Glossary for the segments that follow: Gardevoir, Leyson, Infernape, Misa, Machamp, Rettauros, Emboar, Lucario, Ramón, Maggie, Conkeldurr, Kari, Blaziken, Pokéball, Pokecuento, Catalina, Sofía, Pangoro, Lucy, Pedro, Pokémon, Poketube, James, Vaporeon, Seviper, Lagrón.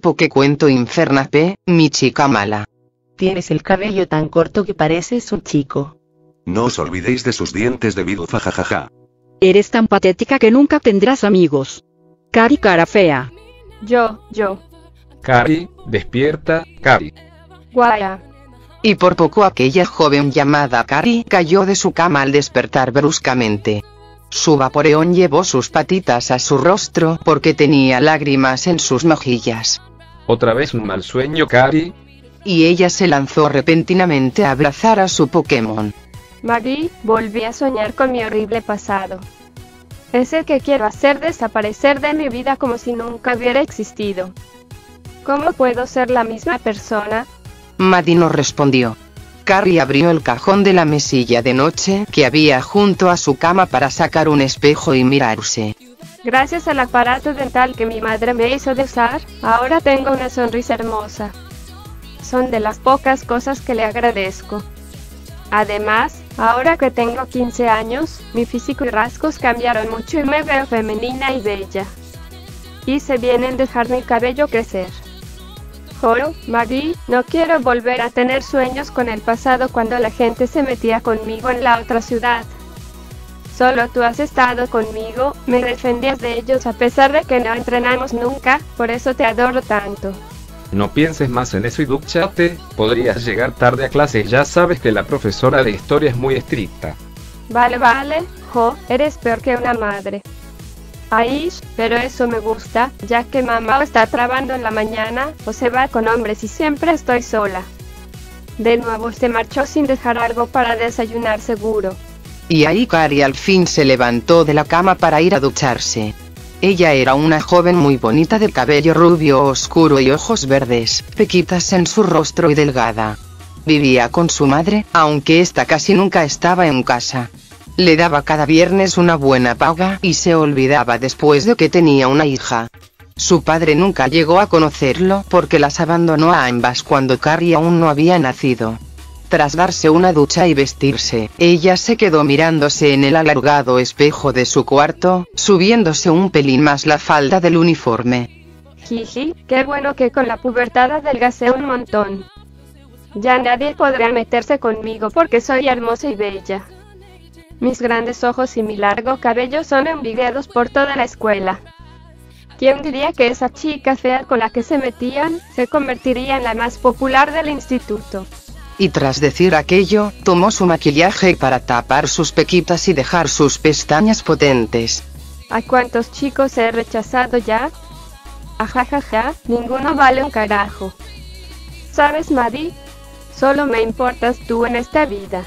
Pokécuento Infernape, mi chica mala. Tienes el cabello tan corto que pareces un chico. No os olvidéis de sus dientes de bidufa jajaja. Eres tan patética que nunca tendrás amigos. Kari cara fea. Yo. Kari, despierta, Kari. Guaya. Y por poco aquella joven llamada Kari cayó de su cama al despertar bruscamente. Su Vaporeon llevó sus patitas a su rostro porque tenía lágrimas en sus mejillas. ¿Otra vez un mal sueño, Kari? Y ella se lanzó repentinamente a abrazar a su Pokémon. Maggie, volví a soñar con mi horrible pasado. Es el que quiero hacer desaparecer de mi vida como si nunca hubiera existido. ¿Cómo puedo ser la misma persona? Maddie no respondió. Kari abrió el cajón de la mesilla de noche que había junto a su cama para sacar un espejo y mirarse. Gracias al aparato dental que mi madre me hizo de usar, ahora tengo una sonrisa hermosa. Son de las pocas cosas que le agradezco. Además, ahora que tengo 15 años, mi físico y rasgos cambiaron mucho y me veo femenina y bella. Hice bien en dejar mi cabello crecer. Joro, Maggie, no quiero volver a tener sueños con el pasado cuando la gente se metía conmigo en la otra ciudad. Solo tú has estado conmigo, me defendías de ellos a pesar de que no entrenamos nunca, por eso te adoro tanto. No pienses más en eso y dúchate, podrías llegar tarde a clase, ya sabes que la profesora de historia es muy estricta. Vale, Jo, eres peor que una madre. Ay, pero eso me gusta, ya que mamá está trabajando en la mañana, o se va con hombres y siempre estoy sola. De nuevo se marchó sin dejar algo para desayunar seguro. Y ahí Kari al fin se levantó de la cama para ir a ducharse. Ella era una joven muy bonita de cabello rubio oscuro y ojos verdes, pequitas en su rostro y delgada. Vivía con su madre, aunque ésta casi nunca estaba en casa. Le daba cada viernes una buena paga y se olvidaba después de que tenía una hija. Su padre nunca llegó a conocerlo porque las abandonó a ambas cuando Kari aún no había nacido. Tras darse una ducha y vestirse, ella se quedó mirándose en el alargado espejo de su cuarto, subiéndose un pelín más la falda del uniforme. Jiji, qué bueno que con la pubertad adelgacé un montón. Ya nadie podrá meterse conmigo porque soy hermosa y bella. Mis grandes ojos y mi largo cabello son envidiados por toda la escuela. ¿Quién diría que esa chica fea con la que se metían, se convertiría en la más popular del instituto? Y tras decir aquello, tomó su maquillaje para tapar sus pequitas y dejar sus pestañas potentes. ¿A cuántos chicos he rechazado ya? Ajajaja, ninguno vale un carajo. ¿Sabes, Maddie? Solo me importas tú en esta vida.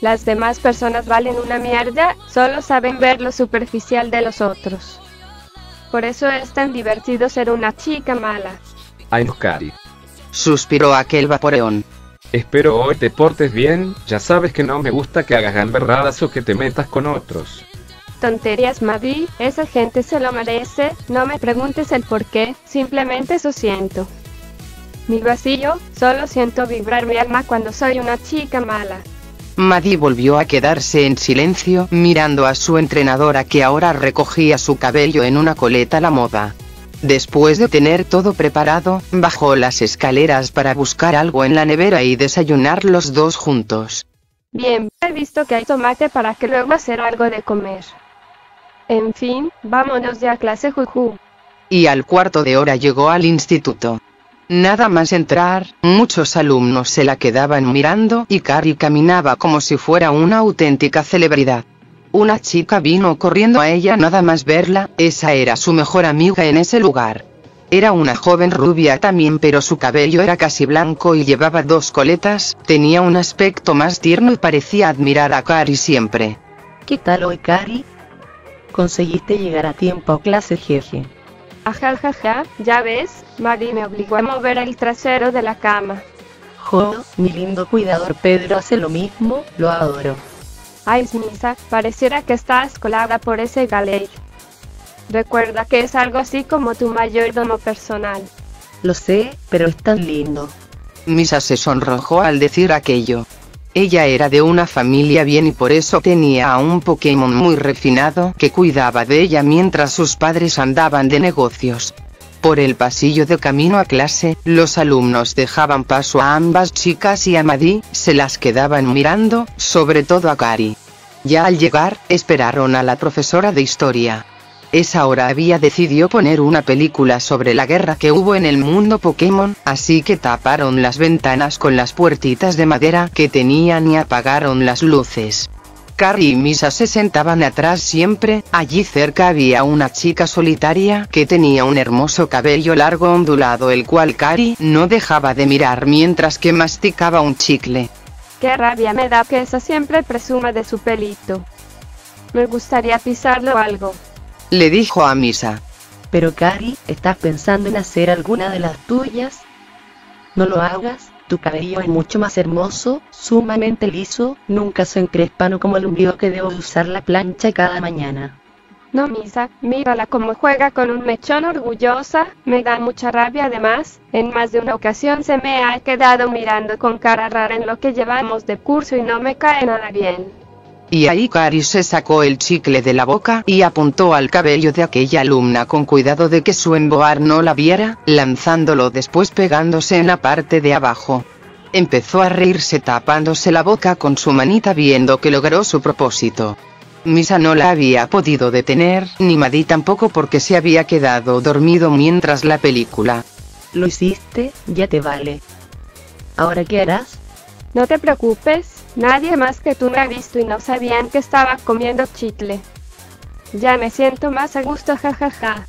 Las demás personas valen una mierda, solo saben ver lo superficial de los otros. Por eso es tan divertido ser una chica mala. Ay, Kari. Suspiró aquel Vaporeon. Espero hoy te portes bien, ya sabes que no me gusta que hagas gamberradas o que te metas con otros. Tonterías, Maddie, esa gente se lo merece, no me preguntes el por qué, simplemente eso siento. Mi vacío, solo siento vibrar mi alma cuando soy una chica mala. Maddie volvió a quedarse en silencio, mirando a su entrenadora que ahora recogía su cabello en una coleta a la moda. Después de tener todo preparado, bajó las escaleras para buscar algo en la nevera y desayunar los dos juntos. Bien, he visto que hay tomate para que luego hacer algo de comer. En fin, vámonos ya a clase juju. Y al cuarto de hora llegó al instituto. Nada más entrar, muchos alumnos se la quedaban mirando y Kari caminaba como si fuera una auténtica celebridad. Una chica vino corriendo a ella nada más verla, esa era su mejor amiga en ese lugar. Era una joven rubia también, pero su cabello era casi blanco y llevaba dos coletas, tenía un aspecto más tierno y parecía admirar a Kari siempre. ¿Qué tal hoy, Kari? Conseguiste llegar a tiempo a clase, jeje. Ajajaja, ya ves, Maddie me obligó a mover el trasero de la cama. Jo, mi lindo cuidador Pedro hace lo mismo, lo adoro. Ay, Misa, pareciera que estás colada por ese galey. Recuerda que es algo así como tu mayordomo personal. Lo sé, pero es tan lindo. Misa se sonrojó al decir aquello. Ella era de una familia bien y por eso tenía a un Pokémon muy refinado que cuidaba de ella mientras sus padres andaban de negocios. Por el pasillo de camino a clase, los alumnos dejaban paso a ambas chicas y a Maddie, se las quedaban mirando, sobre todo a Kari. Ya al llegar, esperaron a la profesora de historia. Esa hora había decidido poner una película sobre la guerra que hubo en el mundo Pokémon, así que taparon las ventanas con las puertitas de madera que tenían y apagaron las luces. Kari y Misa se sentaban atrás siempre, allí cerca había una chica solitaria que tenía un hermoso cabello largo ondulado el cual Kari no dejaba de mirar mientras que masticaba un chicle. Qué rabia me da que esa siempre presuma de su pelito. Me gustaría pisarlo algo. Le dijo a Misa. Pero Kari, ¿estás pensando en hacer alguna de las tuyas? No lo hagas, tu cabello es mucho más hermoso, sumamente liso, nunca se encrespano como el mío que debo usar la plancha cada mañana. No Misa, mírala como juega con un mechón orgullosa, me da mucha rabia además, en más de una ocasión se me ha quedado mirando con cara rara en lo que llevamos de curso y no me cae nada bien. Y ahí Kari se sacó el chicle de la boca y apuntó al cabello de aquella alumna con cuidado de que su Emboar no la viera, lanzándolo después pegándose en la parte de abajo. Empezó a reírse tapándose la boca con su manita viendo que logró su propósito. Misa no la había podido detener, ni Maddie tampoco porque se había quedado dormido mientras la película. Lo hiciste, ya te vale. ¿Ahora qué harás? No te preocupes. Nadie más que tú me ha visto y no sabían que estaba comiendo chicle. Ya me siento más a gusto, jajaja.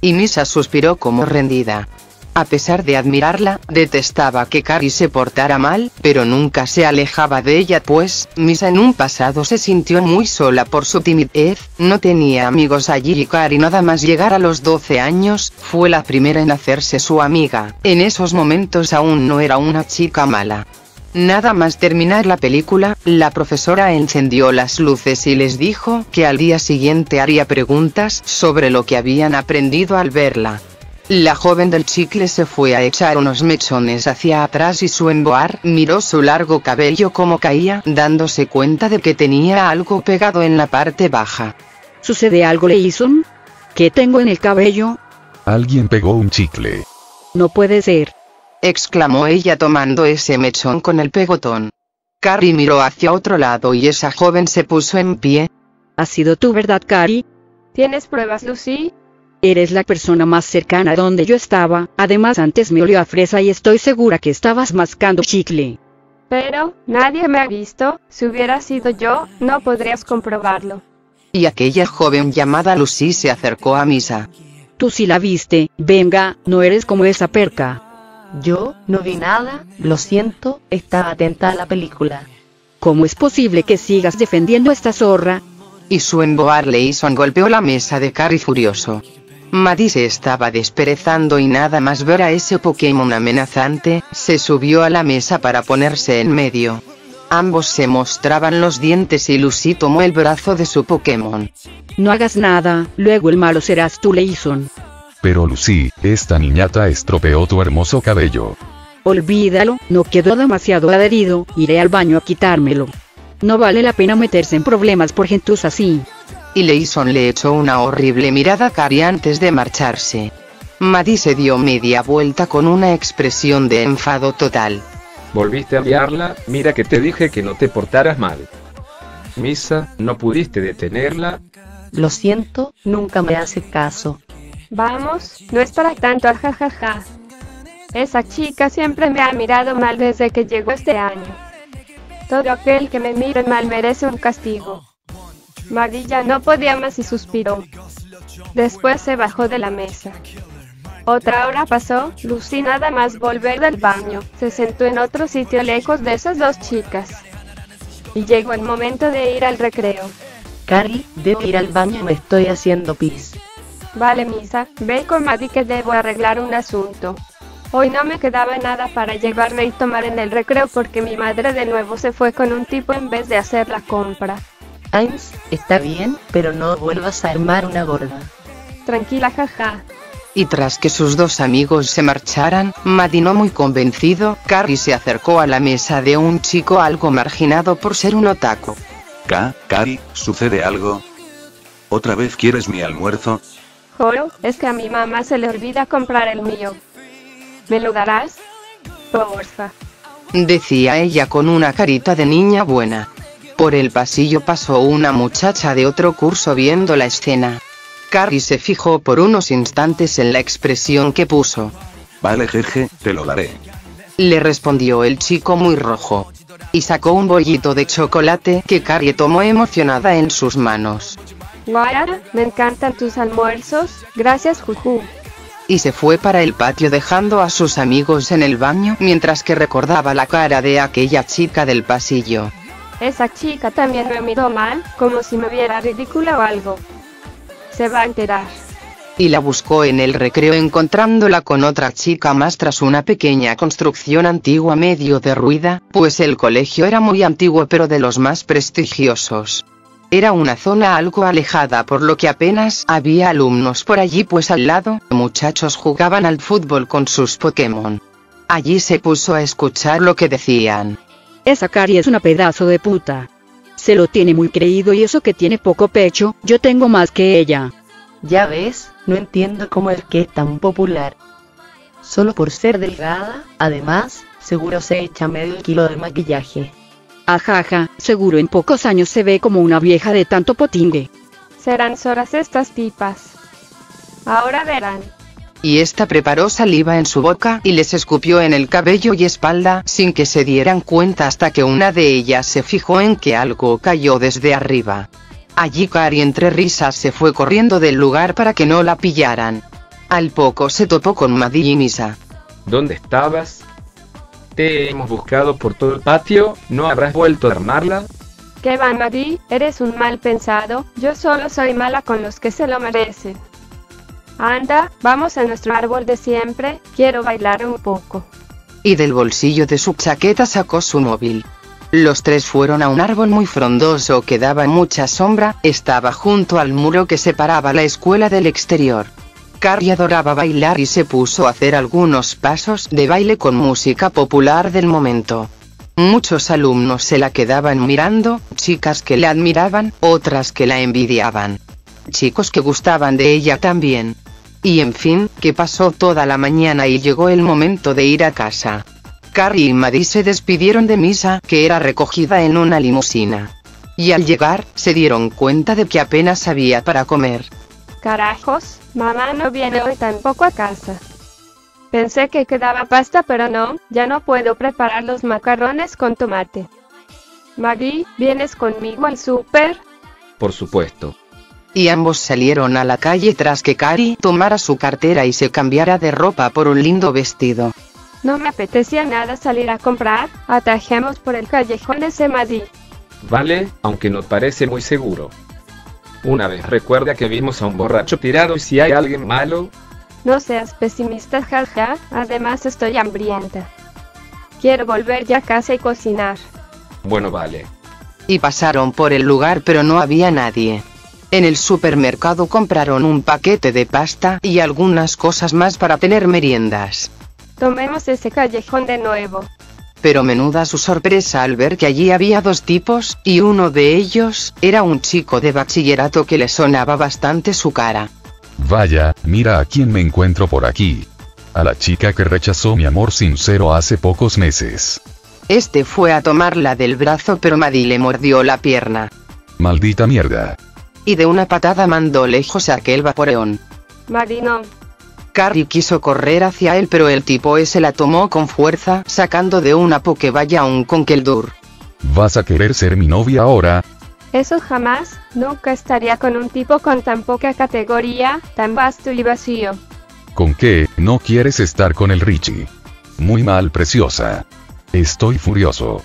Y Misa suspiró como rendida. A pesar de admirarla, detestaba que Kari se portara mal, pero nunca se alejaba de ella pues, Misa en un pasado se sintió muy sola por su timidez, no tenía amigos allí y Kari nada más llegar a los 12 años, fue la primera en hacerse su amiga, en esos momentos aún no era una chica mala. Nada más terminar la película, la profesora encendió las luces y les dijo que al día siguiente haría preguntas sobre lo que habían aprendido al verla. La joven del chicle se fue a echar unos mechones hacia atrás y su Emboar miró su largo cabello como caía, dándose cuenta de que tenía algo pegado en la parte baja. ¿Sucede algo, Leyson? ¿Qué tengo en el cabello? Alguien pegó un chicle. No puede ser. Exclamó ella tomando ese mechón con el pegotón. Kari miró hacia otro lado y esa joven se puso en pie. ¿Has sido tú, verdad, Kari? ¿Tienes pruebas, Lucy? Eres la persona más cercana a donde yo estaba, además antes me olió a fresa y estoy segura que estabas mascando chicle. Pero, nadie me ha visto, si hubiera sido yo, no podrías comprobarlo. Y aquella joven llamada Lucy se acercó a Misa. Tú sí la viste, venga, no eres como esa perca. Yo no vi nada, lo siento, estaba atenta a la película. ¿Cómo es posible que sigas defendiendo a esta zorra? Y su Emboar Leyson golpeó la mesa de Kari furioso. Maddie se estaba desperezando y nada más ver a ese Pokémon amenazante, se subió a la mesa para ponerse en medio. Ambos se mostraban los dientes y Lucy tomó el brazo de su Pokémon. No hagas nada, luego el malo serás tú, Leyson. Pero Lucy, esta niñata estropeó tu hermoso cabello. Olvídalo, no quedó demasiado adherido, iré al baño a quitármelo. No vale la pena meterse en problemas por gentus así. Y Leyson le echó una horrible mirada a Kari antes de marcharse. Maddie se dio media vuelta con una expresión de enfado total. ¿Volviste a liarla? Mira que te dije que no te portaras mal. Misa, ¿no pudiste detenerla? Lo siento, nunca me hace caso. Vamos, no es para tanto, jajaja. Esa chica siempre me ha mirado mal desde que llegó este año. Todo aquel que me mire mal merece un castigo. Maddie ya no podía más y suspiró. Después se bajó de la mesa. Otra hora pasó, Lucy nada más volver del baño, se sentó en otro sitio lejos de esas dos chicas. Y llegó el momento de ir al recreo. Kari, debo ir al baño, me estoy haciendo pis. Vale Misa, ve con Maddie que debo arreglar un asunto. Hoy no me quedaba nada para llevarme y tomar en el recreo porque mi madre de nuevo se fue con un tipo en vez de hacer la compra. James, está bien, pero no vuelvas a armar una gorda. Tranquila, jaja. Y tras que sus dos amigos se marcharan, Maddie no muy convencido, Kari se acercó a la mesa de un chico algo marginado por ser un otaku. Kari, ¿sucede algo? ¿Otra vez quieres mi almuerzo? Joro, es que a mi mamá se le olvida comprar el mío. ¿Me lo darás? Porfa. Decía ella con una carita de niña buena. Por el pasillo pasó una muchacha de otro curso viendo la escena. Kari se fijó por unos instantes en la expresión que puso. Vale jeje, te lo daré. Le respondió el chico muy rojo. Y sacó un bollito de chocolate que Kari tomó emocionada en sus manos. Guara, me encantan tus almuerzos, gracias Juju. Y se fue para el patio dejando a sus amigos en el baño mientras que recordaba la cara de aquella chica del pasillo. Esa chica también me miró mal, como si me viera ridícula o algo. Se va a enterar. Y la buscó en el recreo encontrándola con otra chica más tras una pequeña construcción antigua medio derruida, pues el colegio era muy antiguo pero de los más prestigiosos. Era una zona algo alejada por lo que apenas había alumnos por allí, pues al lado, muchachos jugaban al fútbol con sus Pokémon. Allí se puso a escuchar lo que decían. Esa Kari es una pedazo de puta. Se lo tiene muy creído y eso que tiene poco pecho, yo tengo más que ella. Ya ves, no entiendo cómo es que es tan popular. Solo por ser delgada, además, seguro se echa medio kilo de maquillaje. Ajaja, seguro en pocos años se ve como una vieja de tanto potingue. Serán soras estas tipas. Ahora verán. Y esta preparó saliva en su boca y les escupió en el cabello y espalda sin que se dieran cuenta hasta que una de ellas se fijó en que algo cayó desde arriba. Allí Kari entre risas se fue corriendo del lugar para que no la pillaran. Al poco se topó con Maddie y Misa. ¿Dónde estabas? Te hemos buscado por todo el patio, ¿no habrás vuelto a armarla? ¿Qué va, Maddie? Eres un mal pensado, yo solo soy mala con los que se lo merecen. Anda, vamos a nuestro árbol de siempre, quiero bailar un poco. Y del bolsillo de su chaqueta sacó su móvil. Los tres fueron a un árbol muy frondoso que daba mucha sombra, estaba junto al muro que separaba la escuela del exterior. Kari adoraba bailar y se puso a hacer algunos pasos de baile con música popular del momento. Muchos alumnos se la quedaban mirando, chicas que la admiraban, otras que la envidiaban. Chicos que gustaban de ella también. Y en fin, que pasó toda la mañana y llegó el momento de ir a casa. Kari y Maddie se despidieron de Misa, que era recogida en una limusina. Y al llegar, se dieron cuenta de que apenas había para comer. Carajos, mamá no viene hoy tampoco a casa. Pensé que quedaba pasta pero no, ya no puedo preparar los macarrones con tomate. Maggie, ¿vienes conmigo al súper? Por supuesto. Y ambos salieron a la calle tras que Kari tomara su cartera y se cambiara de ropa por un lindo vestido. No me apetecía nada salir a comprar, atajemos por el callejón de Semadí. Vale, aunque no parece muy seguro. Una vez recuerda que vimos a un borracho tirado y si hay alguien malo... No seas pesimista, jaja, además estoy hambrienta. Quiero volver ya a casa y cocinar. Bueno, vale. Y pasaron por el lugar pero no había nadie. En el supermercado compraron un paquete de pasta y algunas cosas más para tener meriendas. Tomemos ese callejón de nuevo. Pero menuda su sorpresa al ver que allí había dos tipos, y uno de ellos, era un chico de bachillerato que le sonaba bastante su cara. Vaya, mira a quién me encuentro por aquí. A la chica que rechazó mi amor sincero hace pocos meses. Este fue a tomarla del brazo pero Maddie le mordió la pierna. Maldita mierda. Y de una patada mandó lejos a aquel Vaporeon. Maddie no. Kari quiso correr hacia él pero el tipo ese la tomó con fuerza, sacando de una Pokéball a un Conkeldurr. ¿Vas a querer ser mi novia ahora? Eso jamás, nunca estaría con un tipo con tan poca categoría, tan vasto y vacío. ¿Con qué? No quieres estar con el Richie. Muy mal, preciosa. Estoy furioso.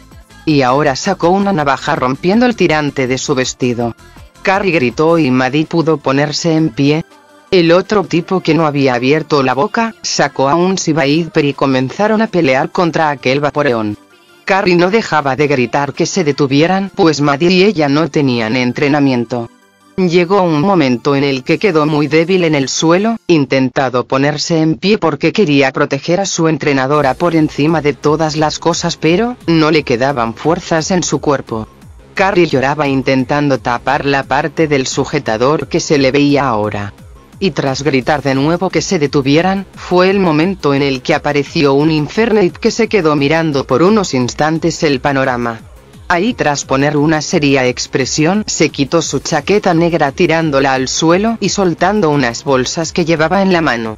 Y ahora sacó una navaja rompiendo el tirante de su vestido. Kari gritó y Maddie pudo ponerse en pie. El otro tipo que no había abierto la boca, sacó a un Seviper y comenzaron a pelear contra aquel Vaporeon. Kari no dejaba de gritar que se detuvieran, pues Maddie y ella no tenían entrenamiento. Llegó un momento en el que quedó muy débil en el suelo, intentando ponerse en pie porque quería proteger a su entrenadora por encima de todas las cosas pero, no le quedaban fuerzas en su cuerpo. Kari lloraba intentando tapar la parte del sujetador que se le veía ahora. y tras gritar de nuevo que se detuvieran, fue el momento en el que apareció un Infernape que se quedó mirando por unos instantes el panorama. Ahí, tras poner una seria expresión, se quitó su chaqueta negra tirándola al suelo y soltando unas bolsas que llevaba en la mano.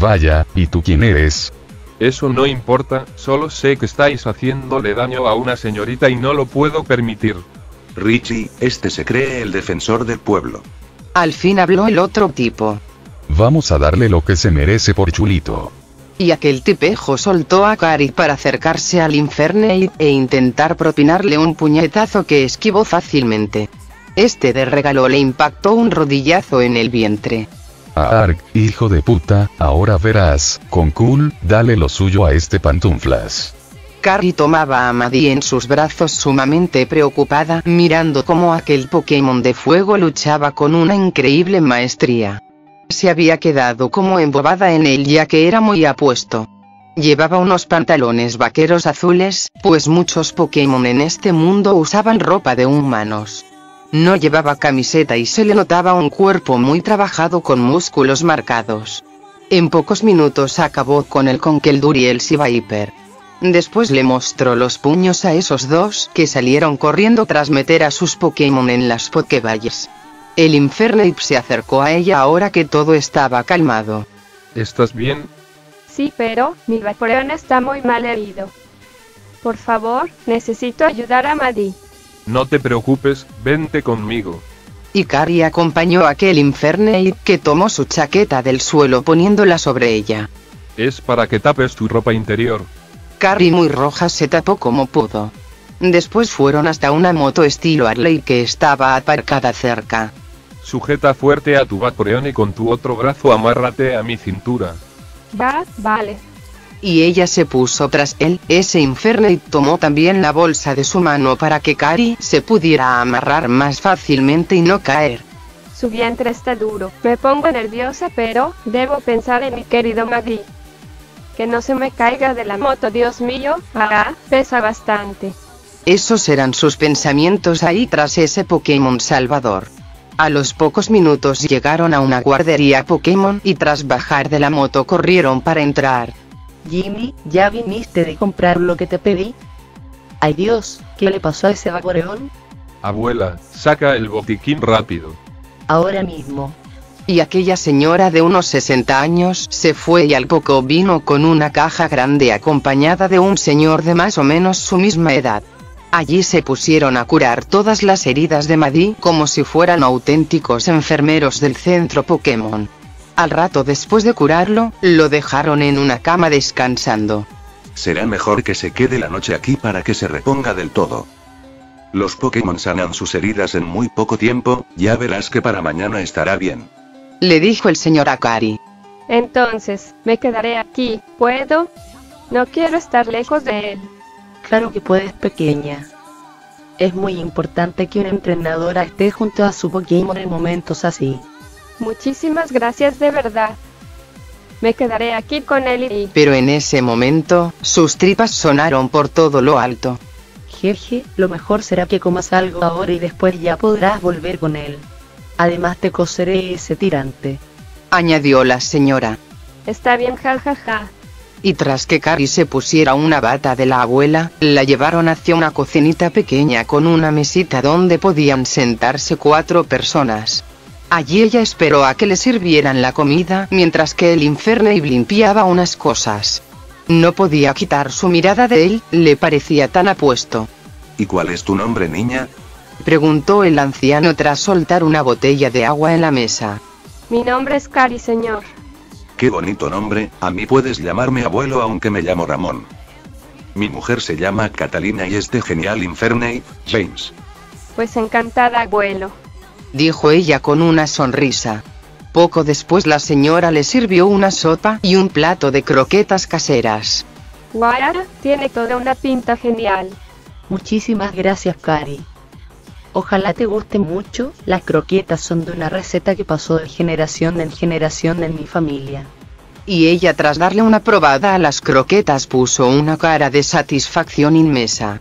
Vaya, ¿y tú quién eres? Eso no importa, solo sé que estáis haciéndole daño a una señorita y no lo puedo permitir. Richie, este se cree el defensor del pueblo. Al fin habló el otro tipo. Vamos a darle lo que se merece por chulito. Y aquel tipejo soltó a Kari para acercarse al Infernape e intentar propinarle un puñetazo que esquivó fácilmente. Este de regalo le impactó un rodillazo en el vientre. Arg, hijo de puta, ahora verás, Conkeldurr, dale lo suyo a este pantuflas. Kari tomaba a Maddie en sus brazos sumamente preocupada, mirando cómo aquel Pokémon de fuego luchaba con una increíble maestría. Se había quedado como embobada en él ya que era muy apuesto. Llevaba unos pantalones vaqueros azules, pues muchos Pokémon en este mundo usaban ropa de humanos. No llevaba camiseta y se le notaba un cuerpo muy trabajado con músculos marcados. En pocos minutos acabó con el Conkeldurr y el Seviper. Después le mostró los puños a esos dos que salieron corriendo tras meter a sus Pokémon en las Pokéballs. El Infernape se acercó a ella ahora que todo estaba calmado. ¿Estás bien? Sí, pero mi Vaporeon está muy mal herido. Por favor, necesito ayudar a Maddie. No te preocupes, vente conmigo. Y Kari acompañó a aquel Infernape que tomó su chaqueta del suelo poniéndola sobre ella. Es para que tapes tu ropa interior. Kari muy roja se tapó como pudo. Después fueron hasta una moto estilo Harley que estaba aparcada cerca. Sujeta fuerte a tu Vaporeon y con tu otro brazo amárrate a mi cintura. Vale. Y ella se puso tras él. Ese Infernape tomó también la bolsa de su mano para que Kari se pudiera amarrar más fácilmente y no caer. Su vientre está duro. Me pongo nerviosa, pero debo pensar en mi querido Maggie. Que no se me caiga de la moto, Dios mío, pesa bastante. Esos eran sus pensamientos ahí tras ese Pokémon salvador. A los pocos minutos llegaron a una guardería Pokémon y tras bajar de la moto corrieron para entrar. Jimmy, ¿ya viniste de comprar lo que te pedí? Ay Dios, ¿qué le pasó a ese Vaporeon? Abuela, saca el botiquín rápido. Ahora mismo. Y aquella señora de unos 60 años se fue y al poco vino con una caja grande acompañada de un señor de más o menos su misma edad. Allí se pusieron a curar todas las heridas de Maddie como si fueran auténticos enfermeros del centro Pokémon. Al rato después de curarlo, lo dejaron en una cama descansando. Será mejor que se quede la noche aquí para que se reponga del todo. Los Pokémon sanan sus heridas en muy poco tiempo, ya verás que para mañana estará bien. Le dijo el señor a Kari. Entonces, me quedaré aquí, ¿puedo? No quiero estar lejos de él. Claro que puedes, pequeña. Es muy importante que una entrenadora esté junto a su Pokémon en momentos así. Muchísimas gracias de verdad. Me quedaré aquí con él y... Pero en ese momento, sus tripas sonaron por todo lo alto. Jeje, lo mejor será que comas algo ahora y después ya podrás volver con él. Además te coseré ese tirante, añadió la señora. Está bien, jajaja. Y tras que Kari se pusiera una bata de la abuela, la llevaron hacia una cocinita pequeña con una mesita donde podían sentarse 4 personas. Allí ella esperó a que le sirvieran la comida, mientras que el Infernape limpiaba unas cosas. No podía quitar su mirada de él, le parecía tan apuesto. ¿Y cuál es tu nombre, niña? Preguntó el anciano tras soltar una botella de agua en la mesa. Mi nombre es Kari, señor. Qué bonito nombre, a mí puedes llamarme abuelo aunque me llamo Ramón. Mi mujer se llama Catalina y este genial Infernape, James. Pues encantada, abuelo. Dijo ella con una sonrisa. Poco después la señora le sirvió una sopa y un plato de croquetas caseras. Guau, tiene toda una pinta genial. Muchísimas gracias, Kari. Ojalá te guste mucho, las croquetas son de una receta que pasó de generación en generación en mi familia. Y ella tras darle una probada a las croquetas puso una cara de satisfacción inmensa.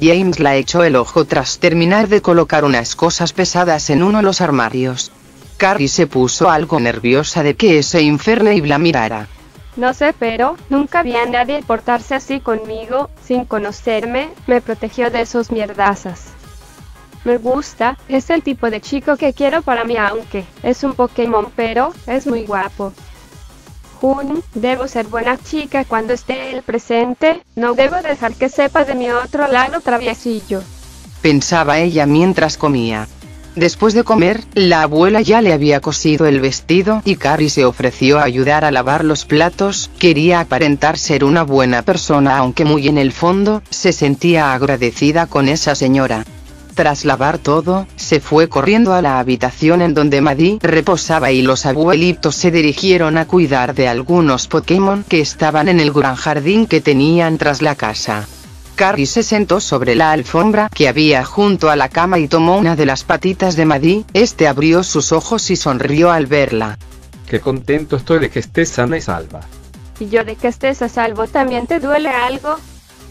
James la echó el ojo tras terminar de colocar unas cosas pesadas en uno de los armarios. Kari se puso algo nerviosa de que ese Infernape la mirara. No sé, pero nunca vi a nadie portarse así conmigo, sin conocerme, me protegió de esos mierdazas. Me gusta, es el tipo de chico que quiero para mí, aunque es un Pokémon, pero es muy guapo. Jun, debo ser buena chica cuando esté él presente, no debo dejar que sepa de mi otro lado traviesillo. Pensaba ella mientras comía. Después de comer, la abuela ya le había cosido el vestido y Kari se ofreció a ayudar a lavar los platos, quería aparentar ser una buena persona aunque muy en el fondo, se sentía agradecida con esa señora. Tras lavar todo, se fue corriendo a la habitación en donde Maddie reposaba y los abuelitos se dirigieron a cuidar de algunos Pokémon que estaban en el gran jardín que tenían tras la casa. Kari se sentó sobre la alfombra que había junto a la cama y tomó una de las patitas de Maddie, este abrió sus ojos y sonrió al verla. Qué contento estoy de que estés sana y salva. Y yo de que estés a salvo, ¿también te duele algo?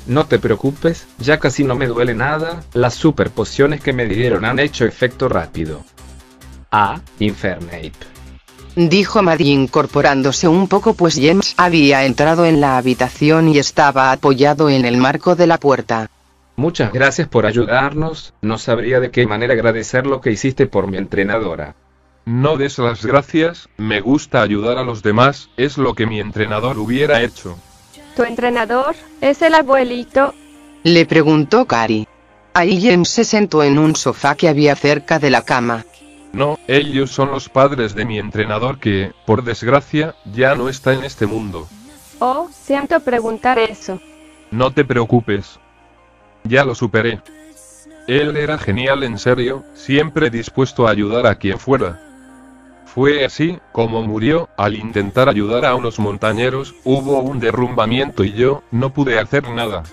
No te preocupes, ya casi no me duele nada, las super pociones que me dieron han hecho efecto rápido. Ah, Infernape. Dijo Maddie incorporándose un poco pues James había entrado en la habitación y estaba apoyado en el marco de la puerta. Muchas gracias por ayudarnos, no sabría de qué manera agradecer lo que hiciste por mi entrenadora. No des las gracias, me gusta ayudar a los demás, es lo que mi entrenador hubiera hecho. ¿Tu entrenador es el abuelito? Le preguntó Kari. Ahí James se sentó en un sofá que había cerca de la cama. No, ellos son los padres de mi entrenador que, por desgracia, ya no está en este mundo. Oh, siento preguntar eso. No te preocupes. Ya lo superé. Él era genial, en serio, siempre dispuesto a ayudar a quien fuera. Fue así, como murió, al intentar ayudar a unos montañeros, hubo un derrumbamiento y yo, no pude hacer nada.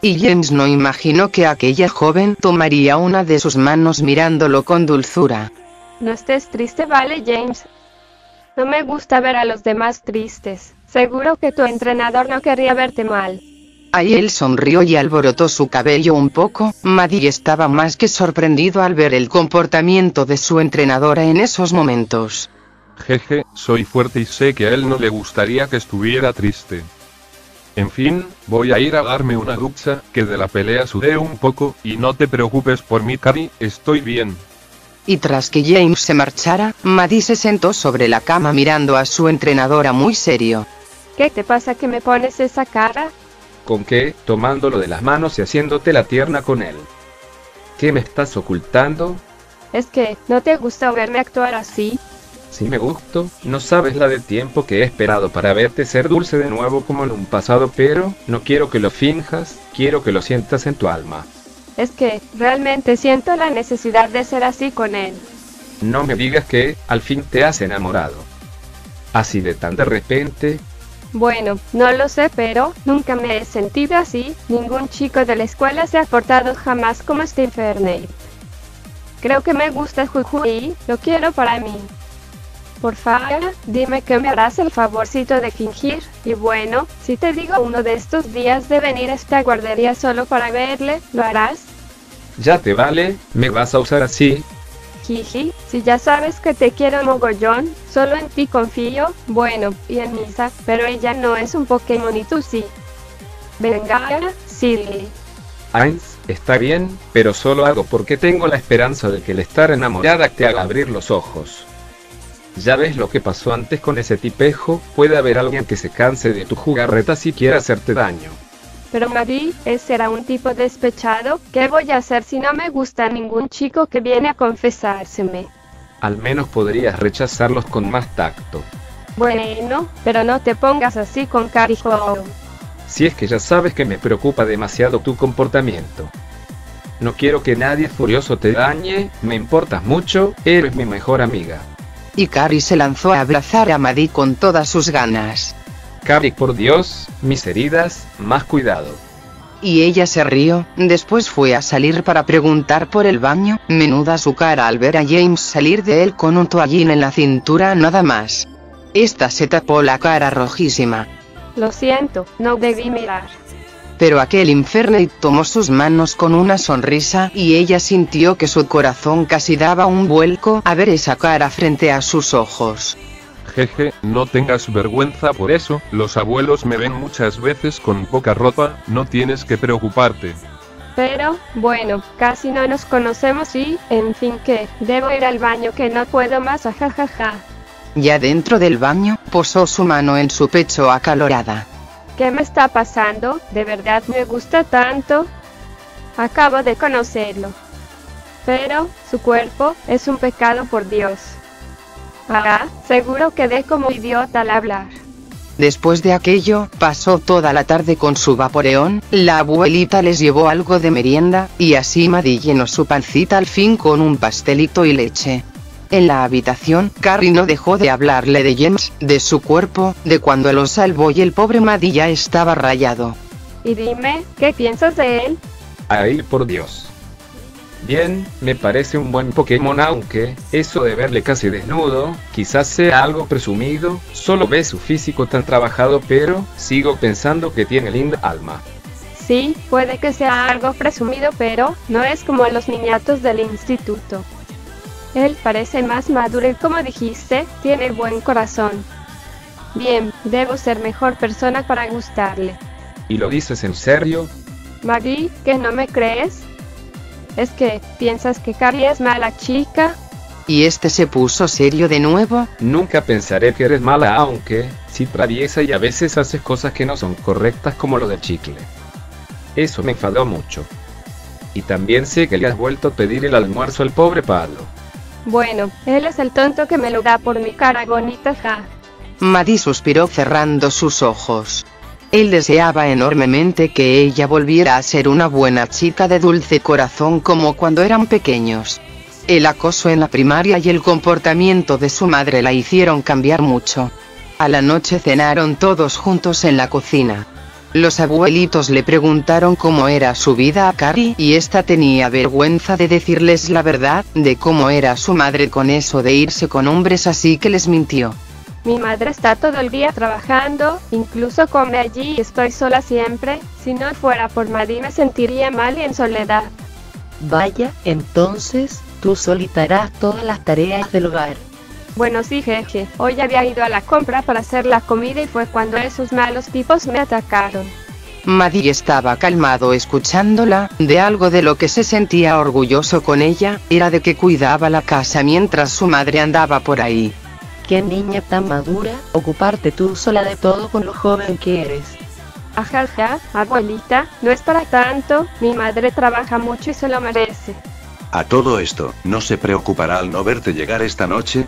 Y James no imaginó que aquella joven tomaría una de sus manos mirándolo con dulzura. No estés triste, ¿vale, James? No me gusta ver a los demás tristes. Seguro que tu entrenador no quería verte mal. Ahí él sonrió y alborotó su cabello un poco. Maddie estaba más que sorprendido al ver el comportamiento de su entrenadora en esos momentos. Jeje, soy fuerte y sé que a él no le gustaría que estuviera triste. En fin, voy a ir a darme una ducha, que de la pelea sudé un poco, y no te preocupes por mí, Kari, estoy bien. Y tras que James se marchara, Maddie se sentó sobre la cama mirando a su entrenadora muy serio. ¿Qué te pasa que me pones esa cara? ¿Con qué? Tomándolo de las manos y haciéndote la tierna con él. ¿Qué me estás ocultando? Es que, ¿no te gusta verme actuar así? Sí me gusto, no sabes la de tiempo que he esperado para verte ser dulce de nuevo como en un pasado, pero no quiero que lo finjas, quiero que lo sientas en tu alma. Es que, realmente siento la necesidad de ser así con él. No me digas que, al fin te has enamorado. ¿Así de tan de repente? Bueno, no lo sé, pero nunca me he sentido así. Ningún chico de la escuela se ha portado jamás como este Infernape. Creo que me gusta Jujuy, lo quiero para mí. Por favor, dime que me harás el favorcito de fingir, y bueno, si te digo uno de estos días de venir a esta guardería solo para verle, ¿lo harás? Ya te vale, ¿me vas a usar así? Jiji, si ya sabes que te quiero mogollón, solo en ti confío, bueno, y en Misa, pero ella no es un Pokémon y tú sí. Venga, Silly. Ains, está bien, pero solo hago porque tengo la esperanza de que el estar enamorada te haga abrir los ojos. Ya ves lo que pasó antes con ese tipejo, puede haber alguien que se canse de tu jugarreta si quiere hacerte daño. Pero Maddie, ese era un tipo despechado, ¿qué voy a hacer si no me gusta ningún chico que viene a confesárseme? Al menos podrías rechazarlos con más tacto. Bueno, pero no te pongas así con Kari. Si es que ya sabes que me preocupa demasiado tu comportamiento. No quiero que nadie furioso te dañe, me importas mucho, eres mi mejor amiga. Y Kari se lanzó a abrazar a Maddie con todas sus ganas. Kari, por Dios, mis heridas, más cuidado. Y ella se rió, después fue a salir para preguntar por el baño, menuda su cara al ver a James salir de él con un toallín en la cintura nada más. Esta se tapó la cara rojísima. Lo siento, no debí mirar. pero aquel Infernape tomó sus manos con una sonrisa y ella sintió que su corazón casi daba un vuelco a ver esa cara frente a sus ojos. Jeje, no tengas vergüenza por eso, los abuelos me ven muchas veces con poca ropa, no tienes que preocuparte. Pero, bueno, casi no nos conocemos y, en fin que, debo ir al baño que no puedo más, ajajaja. Ya dentro del baño, posó su mano en su pecho acalorada. ¿Qué me está pasando? ¿De verdad me gusta tanto? Acabo de conocerlo. Pero, su cuerpo, es un pecado por Dios. Ah, seguro quedé como idiota al hablar. Después de aquello, pasó toda la tarde con su Vaporeon, la abuelita les llevó algo de merienda, y así Maddie llenó su pancita al fin con un pastelito y leche. En la habitación, Kari no dejó de hablarle de James, de su cuerpo, de cuando lo salvó y el pobre Maddie ya estaba rayado. Y dime, ¿qué piensas de él? Ay, por Dios. Bien, me parece un buen Pokémon aunque, eso de verle casi desnudo, quizás sea algo presumido, solo ve su físico tan trabajado pero, sigo pensando que tiene linda alma. Sí, puede que sea algo presumido pero, no es como los niñatos del instituto. Él parece más maduro y como dijiste, tiene buen corazón. Bien, debo ser mejor persona para gustarle. ¿Y lo dices en serio? Maggie, ¿que no me crees? ¿Es que piensas que Kari es mala chica? Y este se puso serio de nuevo. Nunca pensaré que eres mala aunque, sí traviesa y a veces haces cosas que no son correctas como lo del chicle. Eso me enfadó mucho. Y también sé que le has vuelto a pedir el almuerzo al pobre Pablo. Bueno, él es el tonto que me lo da por mi cara bonita, ja. Maddie suspiró cerrando sus ojos. Él deseaba enormemente que ella volviera a ser una buena chica de dulce corazón como cuando eran pequeños. El acoso en la primaria y el comportamiento de su madre la hicieron cambiar mucho. A la noche cenaron todos juntos en la cocina. Los abuelitos le preguntaron cómo era su vida a Kari y esta tenía vergüenza de decirles la verdad, de cómo era su madre con eso de irse con hombres así que les mintió. Mi madre está todo el día trabajando, incluso come allí y estoy sola siempre, si no fuera por Maddie me sentiría mal y en soledad. Vaya, entonces, tú solita harás todas las tareas del hogar. Bueno sí jeje, hoy había ido a la compra para hacer la comida y fue cuando esos malos tipos me atacaron. Maddie estaba calmado escuchándola, de algo de lo que se sentía orgulloso con ella, era de que cuidaba la casa mientras su madre andaba por ahí. Qué niña tan madura, ocuparte tú sola de todo con lo joven que eres. Ajaja, abuelita, no es para tanto, mi madre trabaja mucho y se lo merece. A todo esto, ¿no se preocupará al no verte llegar esta noche?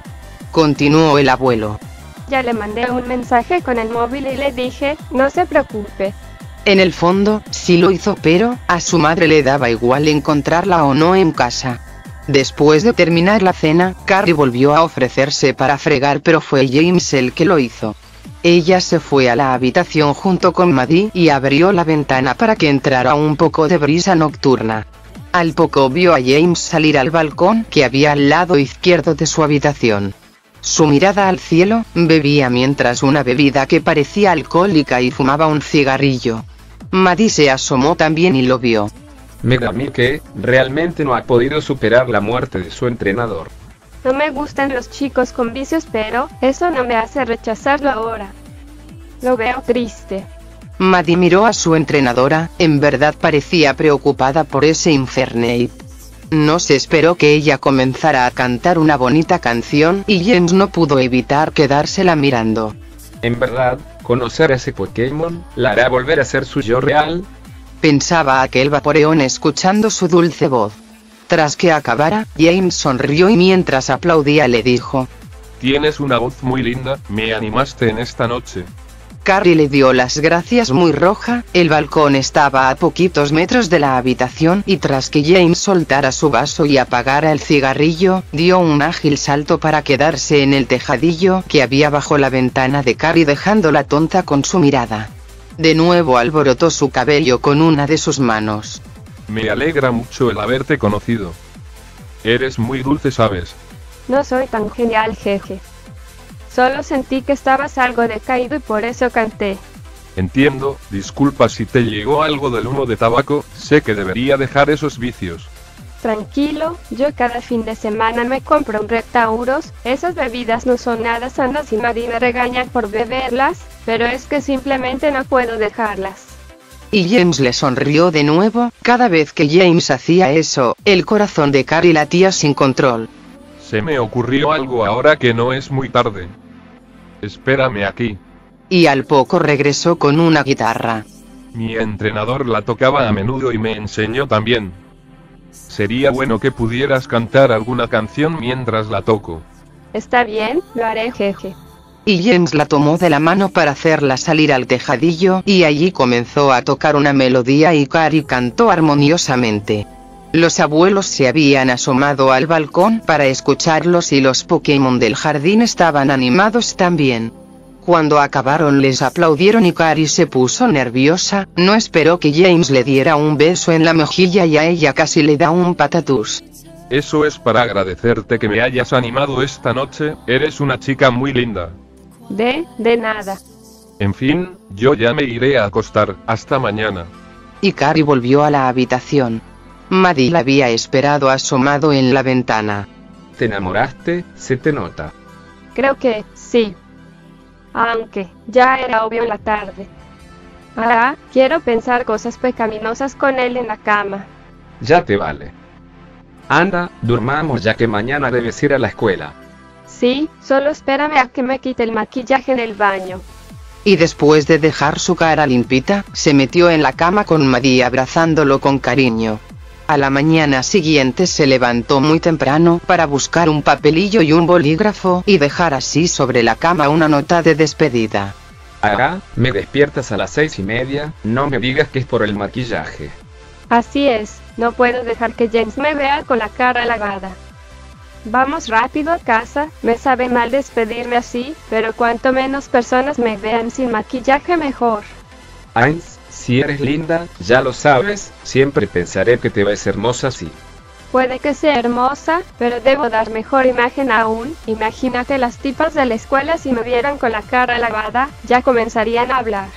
Continuó el abuelo. Ya le mandé un mensaje con el móvil y le dije, no se preocupe. En el fondo, sí lo hizo pero, a su madre le daba igual encontrarla o no en casa. Después de terminar la cena, Kari volvió a ofrecerse para fregar pero fue James el que lo hizo. Ella se fue a la habitación junto con Maddie y abrió la ventana para que entrara un poco de brisa nocturna. Al poco vio a James salir al balcón que había al lado izquierdo de su habitación. Su mirada al cielo, bebía mientras una bebida que parecía alcohólica y fumaba un cigarrillo. Maddie se asomó también y lo vio. Me da a mí que, realmente no ha podido superar la muerte de su entrenador. No me gustan los chicos con vicios pero, eso no me hace rechazarlo ahora. Lo veo triste. Maddie miró a su entrenadora, en verdad parecía preocupada por ese Infernape. No se esperó que ella comenzara a cantar una bonita canción y James no pudo evitar quedársela mirando. En verdad, conocer a ese Pokémon, la hará volver a ser su yo real. Pensaba aquel Vaporeon escuchando su dulce voz. Tras que acabara, James sonrió y mientras aplaudía le dijo: Tienes una voz muy linda, me animaste en esta noche. Kari le dio las gracias muy roja, el balcón estaba a poquitos metros de la habitación y tras que James soltara su vaso y apagara el cigarrillo, dio un ágil salto para quedarse en el tejadillo que había bajo la ventana de Kari dejándola tonta con su mirada. De nuevo alborotó su cabello con una de sus manos. Me alegra mucho el haberte conocido. Eres muy dulce, ¿sabes? No soy tan genial, jeje. Solo sentí que estabas algo decaído y por eso canté. Entiendo, disculpa si te llegó algo del humo de tabaco, sé que debería dejar esos vicios. Tranquilo, yo cada fin de semana me compro un Rettauros, esas bebidas no son nada sanas y Maddie me regaña por beberlas, pero es que simplemente no puedo dejarlas. Y James le sonrió de nuevo. Cada vez que James hacía eso, el corazón de Kari latía sin control. Se me ocurrió algo ahora que no es muy tarde. Espérame aquí. Y al poco regresó con una guitarra. Mi entrenador la tocaba a menudo y me enseñó también. Sería bueno que pudieras cantar alguna canción mientras la toco. Está bien, lo haré, jeje. Y James la tomó de la mano para hacerla salir al tejadillo, y allí comenzó a tocar una melodía y Kari cantó armoniosamente. Los abuelos se habían asomado al balcón para escucharlos y los Pokémon del jardín estaban animados también. Cuando acabaron les aplaudieron y Kari se puso nerviosa, no esperó que James le diera un beso en la mejilla y a ella casi le da un patatús. Eso es para agradecerte que me hayas animado esta noche, eres una chica muy linda. De nada. En fin, yo ya me iré a acostar, hasta mañana. Y Kari volvió a la habitación. Maddie la había esperado asomado en la ventana. ¿Te enamoraste? Se te nota. Creo que sí. Aunque ya era obvio en la tarde. Ah, quiero pensar cosas pecaminosas con él en la cama. Ya te vale. Anda, durmamos ya que mañana debes ir a la escuela. Sí, solo espérame a que me quite el maquillaje en el baño. Y después de dejar su cara limpita, se metió en la cama con Maddie abrazándolo con cariño. A la mañana siguiente se levantó muy temprano para buscar un papelillo y un bolígrafo y dejar así sobre la cama una nota de despedida. Aga, me despiertas a las 6:30, no me digas que es por el maquillaje. Así es, no puedo dejar que James me vea con la cara lavada. Vamos rápido a casa, me sabe mal despedirme así, pero cuanto menos personas me vean sin maquillaje mejor. Ains, si eres linda, ya lo sabes, siempre pensaré que te ves hermosa así. Puede que sea hermosa, pero debo dar mejor imagen aún, imagínate las tipas de la escuela si me vieran con la cara lavada, ya comenzarían a hablar.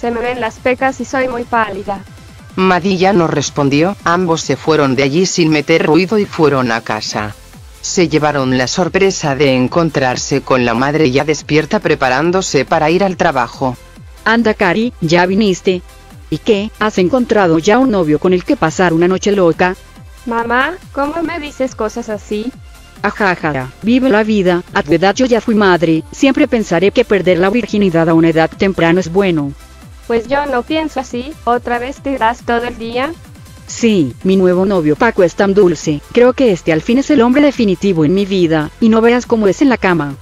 Se me ven las pecas y soy muy pálida. Maddie ya no respondió, ambos se fueron de allí sin meter ruido y fueron a casa. Se llevaron la sorpresa de encontrarse con la madre ya despierta preparándose para ir al trabajo. Anda Kari, ya viniste. ¿Y qué? ¿Has encontrado ya un novio con el que pasar una noche loca? Mamá, ¿cómo me dices cosas así? Ajaja, vive la vida, a tu edad yo ya fui madre, siempre pensaré que perder la virginidad a una edad temprana es bueno. Pues yo no pienso así, ¿otra vez te irás todo el día? Sí, mi nuevo novio Paco es tan dulce, creo que este al fin es el hombre definitivo en mi vida, y no veas cómo es en la cama.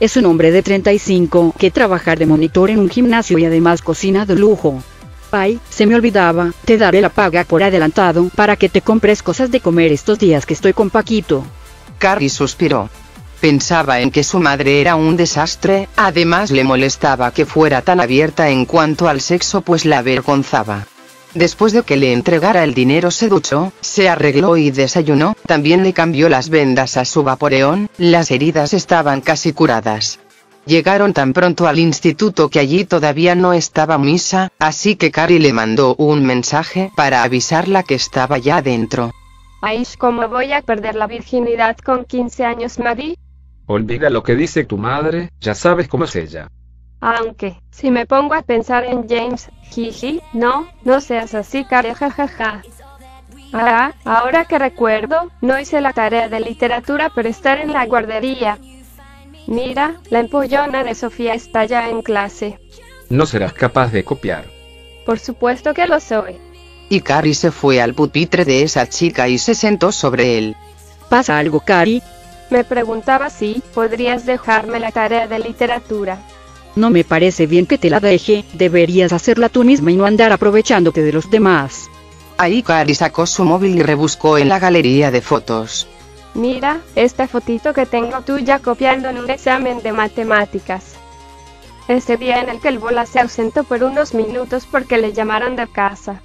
Es un hombre de 35, que trabaja de monitor en un gimnasio y además cocina de lujo. Pai, se me olvidaba, te daré la paga por adelantado para que te compres cosas de comer estos días que estoy con Paquito. Kari suspiró. Pensaba en que su madre era un desastre, además le molestaba que fuera tan abierta en cuanto al sexo pues la avergonzaba. Después de que le entregara el dinero se duchó, se arregló y desayunó, también le cambió las vendas a su Vaporeon, las heridas estaban casi curadas. Llegaron tan pronto al instituto que allí todavía no estaba Misa, así que Kari le mandó un mensaje para avisarla que estaba ya adentro. Ay, ¿cómo voy a perder la virginidad con 15 años, Maddie? Olvida lo que dice tu madre, ya sabes cómo es ella. Aunque, si me pongo a pensar en James, jiji, no seas así, Kari, jajaja. Ah, ahora que recuerdo, no hice la tarea de literatura por estar en la guardería. Mira, la empollona de Sofía está ya en clase. No serás capaz de copiar. Por supuesto que lo soy. Y Kari se fue al pupitre de esa chica y se sentó sobre él. ¿Pasa algo, Kari? Me preguntaba si podrías dejarme la tarea de literatura. No me parece bien que te la deje, deberías hacerla tú misma y no andar aprovechándote de los demás. Ahí Kari sacó su móvil y rebuscó en la galería de fotos. Mira, esta fotito que tengo tuya copiando en un examen de matemáticas. Ese día en el que el bola se ausentó por unos minutos porque le llamaron de casa.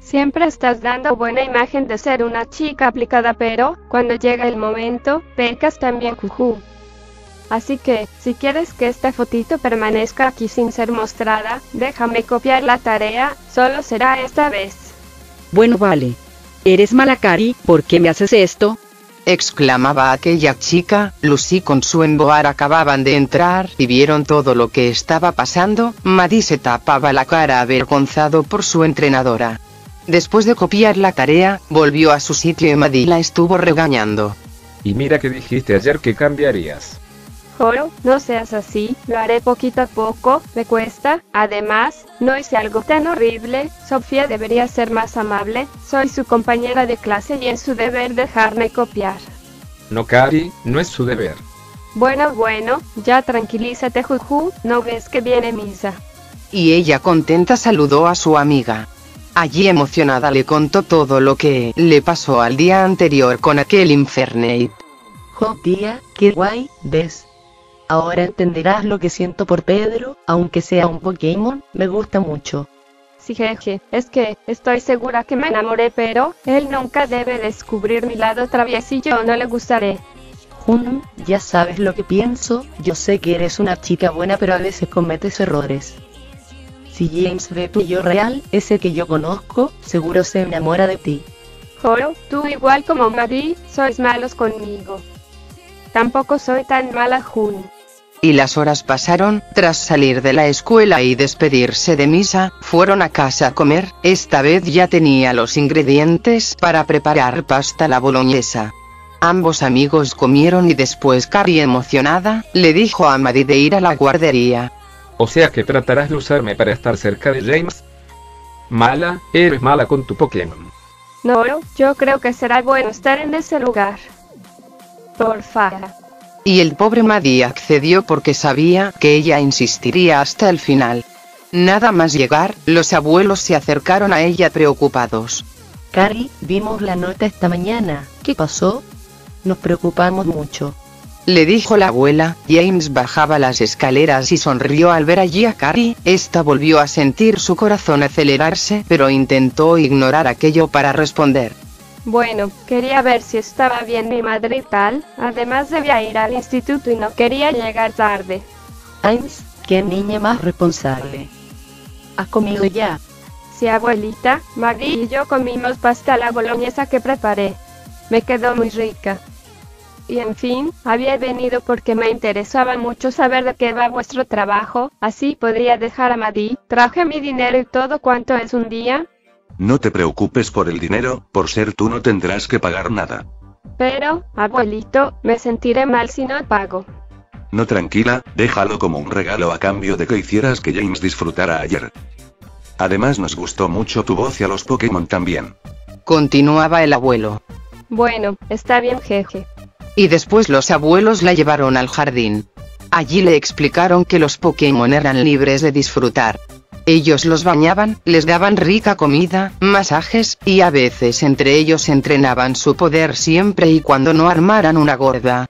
Siempre estás dando buena imagen de ser una chica aplicada pero, cuando llega el momento, pecas también juju. Así que, si quieres que esta fotito permanezca aquí sin ser mostrada, déjame copiar la tarea, solo será esta vez. Bueno, vale. Eres mala, Kari, ¿por qué me haces esto? Exclamaba aquella chica. Lucy con su Emboar acababan de entrar y vieron todo lo que estaba pasando. Maddie se tapaba la cara avergonzado por su entrenadora. Después de copiar la tarea, volvió a su sitio y Maddie la estuvo regañando. Y mira que dijiste ayer que cambiarías. Joro, no seas así, lo haré poquito a poco, me cuesta, además, no hice algo tan horrible, Sofía debería ser más amable, soy su compañera de clase y es su deber dejarme copiar. No, Kari, no es su deber. Bueno, ya tranquilízate, juju, ¿no ves que viene Misa? Y ella contenta saludó a su amiga. Allí emocionada le contó todo lo que le pasó al día anterior con aquel Infernape. Jo tía, qué guay, ¿ves? Ahora entenderás lo que siento por Pedro, aunque sea un Pokémon, me gusta mucho. Sí, jeje, es que, estoy segura que me enamoré, pero, él nunca debe descubrir mi lado traviesillo o no le gustaré. Jun, ya sabes lo que pienso, yo sé que eres una chica buena pero a veces cometes errores. Si James ve tu yo real, ese que yo conozco, seguro se enamora de ti. Joro, tú igual como Maddie, sois malos conmigo. Tampoco soy tan mala, Jun. Y las horas pasaron. Tras salir de la escuela y despedirse de Misa, fueron a casa a comer. Esta vez ya tenía los ingredientes para preparar pasta a la boloñesa. Ambos amigos comieron y después Kari, emocionada, le dijo a Maddie de ir a la guardería. O sea que tratarás de usarme para estar cerca de James. Mala, eres mala con tu Pokémon. No, yo creo que será bueno estar en ese lugar. Porfa. Y el pobre Maddie accedió porque sabía que ella insistiría hasta el final. Nada más llegar, los abuelos se acercaron a ella preocupados. Kari, vimos la nota esta mañana, ¿qué pasó? Nos preocupamos mucho. Le dijo la abuela. James bajaba las escaleras y sonrió al ver allí a Kari. Esta volvió a sentir su corazón acelerarse, pero intentó ignorar aquello para responder. Bueno, quería ver si estaba bien mi madre y tal, además debía ir al instituto y no quería llegar tarde. James, qué niña más responsable. ¿Has comido ya? Sí, abuelita, Maggie y yo comimos pasta a la boloñesa que preparé. Me quedó muy rica. Y en fin, había venido porque me interesaba mucho saber de qué va vuestro trabajo, así podría dejar a Maddie. Traje mi dinero y todo cuanto es un día. No te preocupes por el dinero, por ser tú no tendrás que pagar nada. Pero, abuelito, me sentiré mal si no pago. No, tranquila, déjalo como un regalo a cambio de que hicieras que James disfrutara ayer. Además nos gustó mucho tu voz y a los Pokémon también. Continuaba el abuelo. Bueno, está bien, jeje. Y después los abuelos la llevaron al jardín. Allí le explicaron que los Pokémon eran libres de disfrutar. Ellos los bañaban, les daban rica comida, masajes, y a veces entre ellos entrenaban su poder siempre y cuando no armaran una gorda.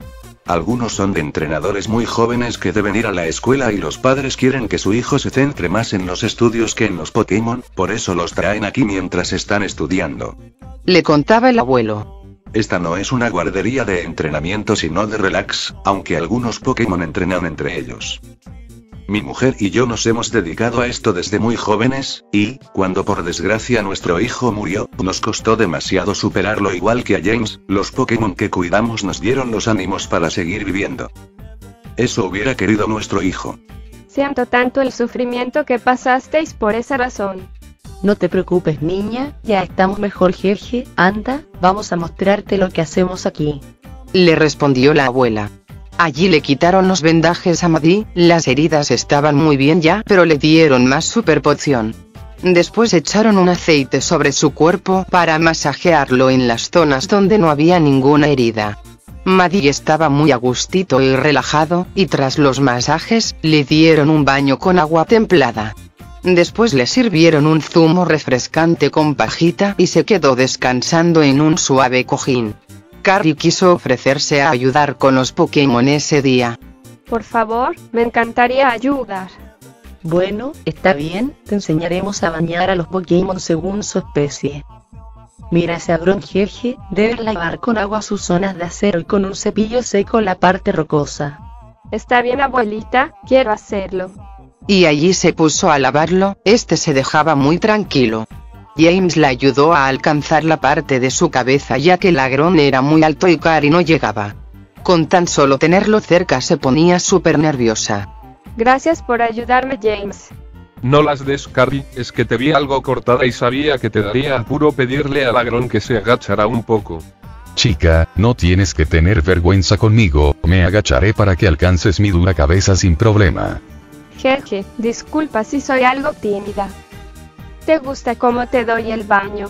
Algunos son de entrenadores muy jóvenes que deben ir a la escuela y los padres quieren que su hijo se centre más en los estudios que en los Pokémon, por eso los traen aquí mientras están estudiando. Le contaba el abuelo. Esta no es una guardería de entrenamiento sino de relax, aunque algunos Pokémon entrenan entre ellos. Mi mujer y yo nos hemos dedicado a esto desde muy jóvenes, y, cuando por desgracia nuestro hijo murió, nos costó demasiado superarlo igual que a James, los Pokémon que cuidamos nos dieron los ánimos para seguir viviendo. Eso hubiera querido nuestro hijo. Siento tanto el sufrimiento que pasasteis por esa razón. No te preocupes, niña, ya estamos mejor, jeje, anda, vamos a mostrarte lo que hacemos aquí. Le respondió la abuela. Allí le quitaron los vendajes a Maddie, las heridas estaban muy bien ya, pero le dieron más super poción. Después echaron un aceite sobre su cuerpo para masajearlo en las zonas donde no había ninguna herida. Maddie estaba muy a gustito y relajado, y tras los masajes, le dieron un baño con agua templada. Después le sirvieron un zumo refrescante con pajita y se quedó descansando en un suave cojín. Kari quiso ofrecerse a ayudar con los Pokémon ese día. Por favor, me encantaría ayudar. Bueno, está bien, te enseñaremos a bañar a los Pokémon según su especie. Mira ese agrón, jeje, debes lavar con agua sus zonas de acero y con un cepillo seco la parte rocosa. Está bien, abuelita, quiero hacerlo. Y allí se puso a lavarlo. Este se dejaba muy tranquilo. James la ayudó a alcanzar la parte de su cabeza, ya que Lagrón era muy alto y Kari no llegaba. Con tan solo tenerlo cerca se ponía súper nerviosa. Gracias por ayudarme, James. No las des, Kari, es que te vi algo cortada y sabía que te daría apuro pedirle a Lagrón que se agachara un poco. Chica, no tienes que tener vergüenza conmigo, me agacharé para que alcances mi dura cabeza sin problema. Jeje, disculpa si soy algo tímida. ¿Te gusta cómo te doy el baño?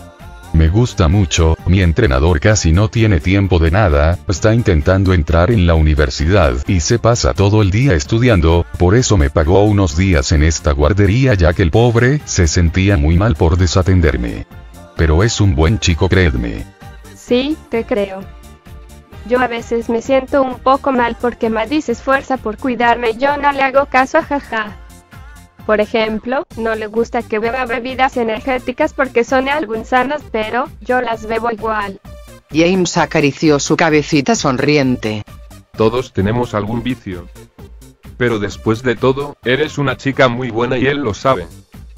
Me gusta mucho, mi entrenador casi no tiene tiempo de nada, está intentando entrar en la universidad y se pasa todo el día estudiando, por eso me pagó unos días en esta guardería ya que el pobre se sentía muy mal por desatenderme. Pero es un buen chico, creedme. Sí, te creo. Yo a veces me siento un poco mal porque Maddie se esfuerza por cuidarme y yo no le hago caso, jajaja. Por ejemplo, no le gusta que beba bebidas energéticas porque son algo insanas, pero yo las bebo igual. James acarició su cabecita sonriente. Todos tenemos algún vicio. Pero después de todo, eres una chica muy buena y él lo sabe.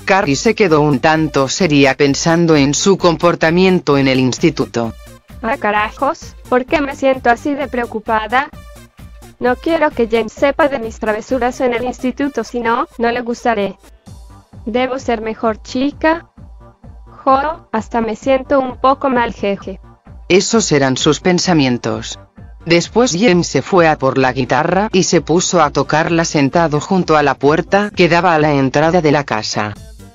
Kari se quedó un tanto seria pensando en su comportamiento en el instituto. Ah, carajos, ¿por qué me siento así de preocupada? No quiero que James sepa de mis travesuras en el instituto, si no, no le gustaré. Debo ser mejor chica. Jo, hasta me siento un poco mal, jeje. Esos eran sus pensamientos. Después James se fue a por la guitarra y se puso a tocarla sentado junto a la puerta que daba a la entrada de la casa.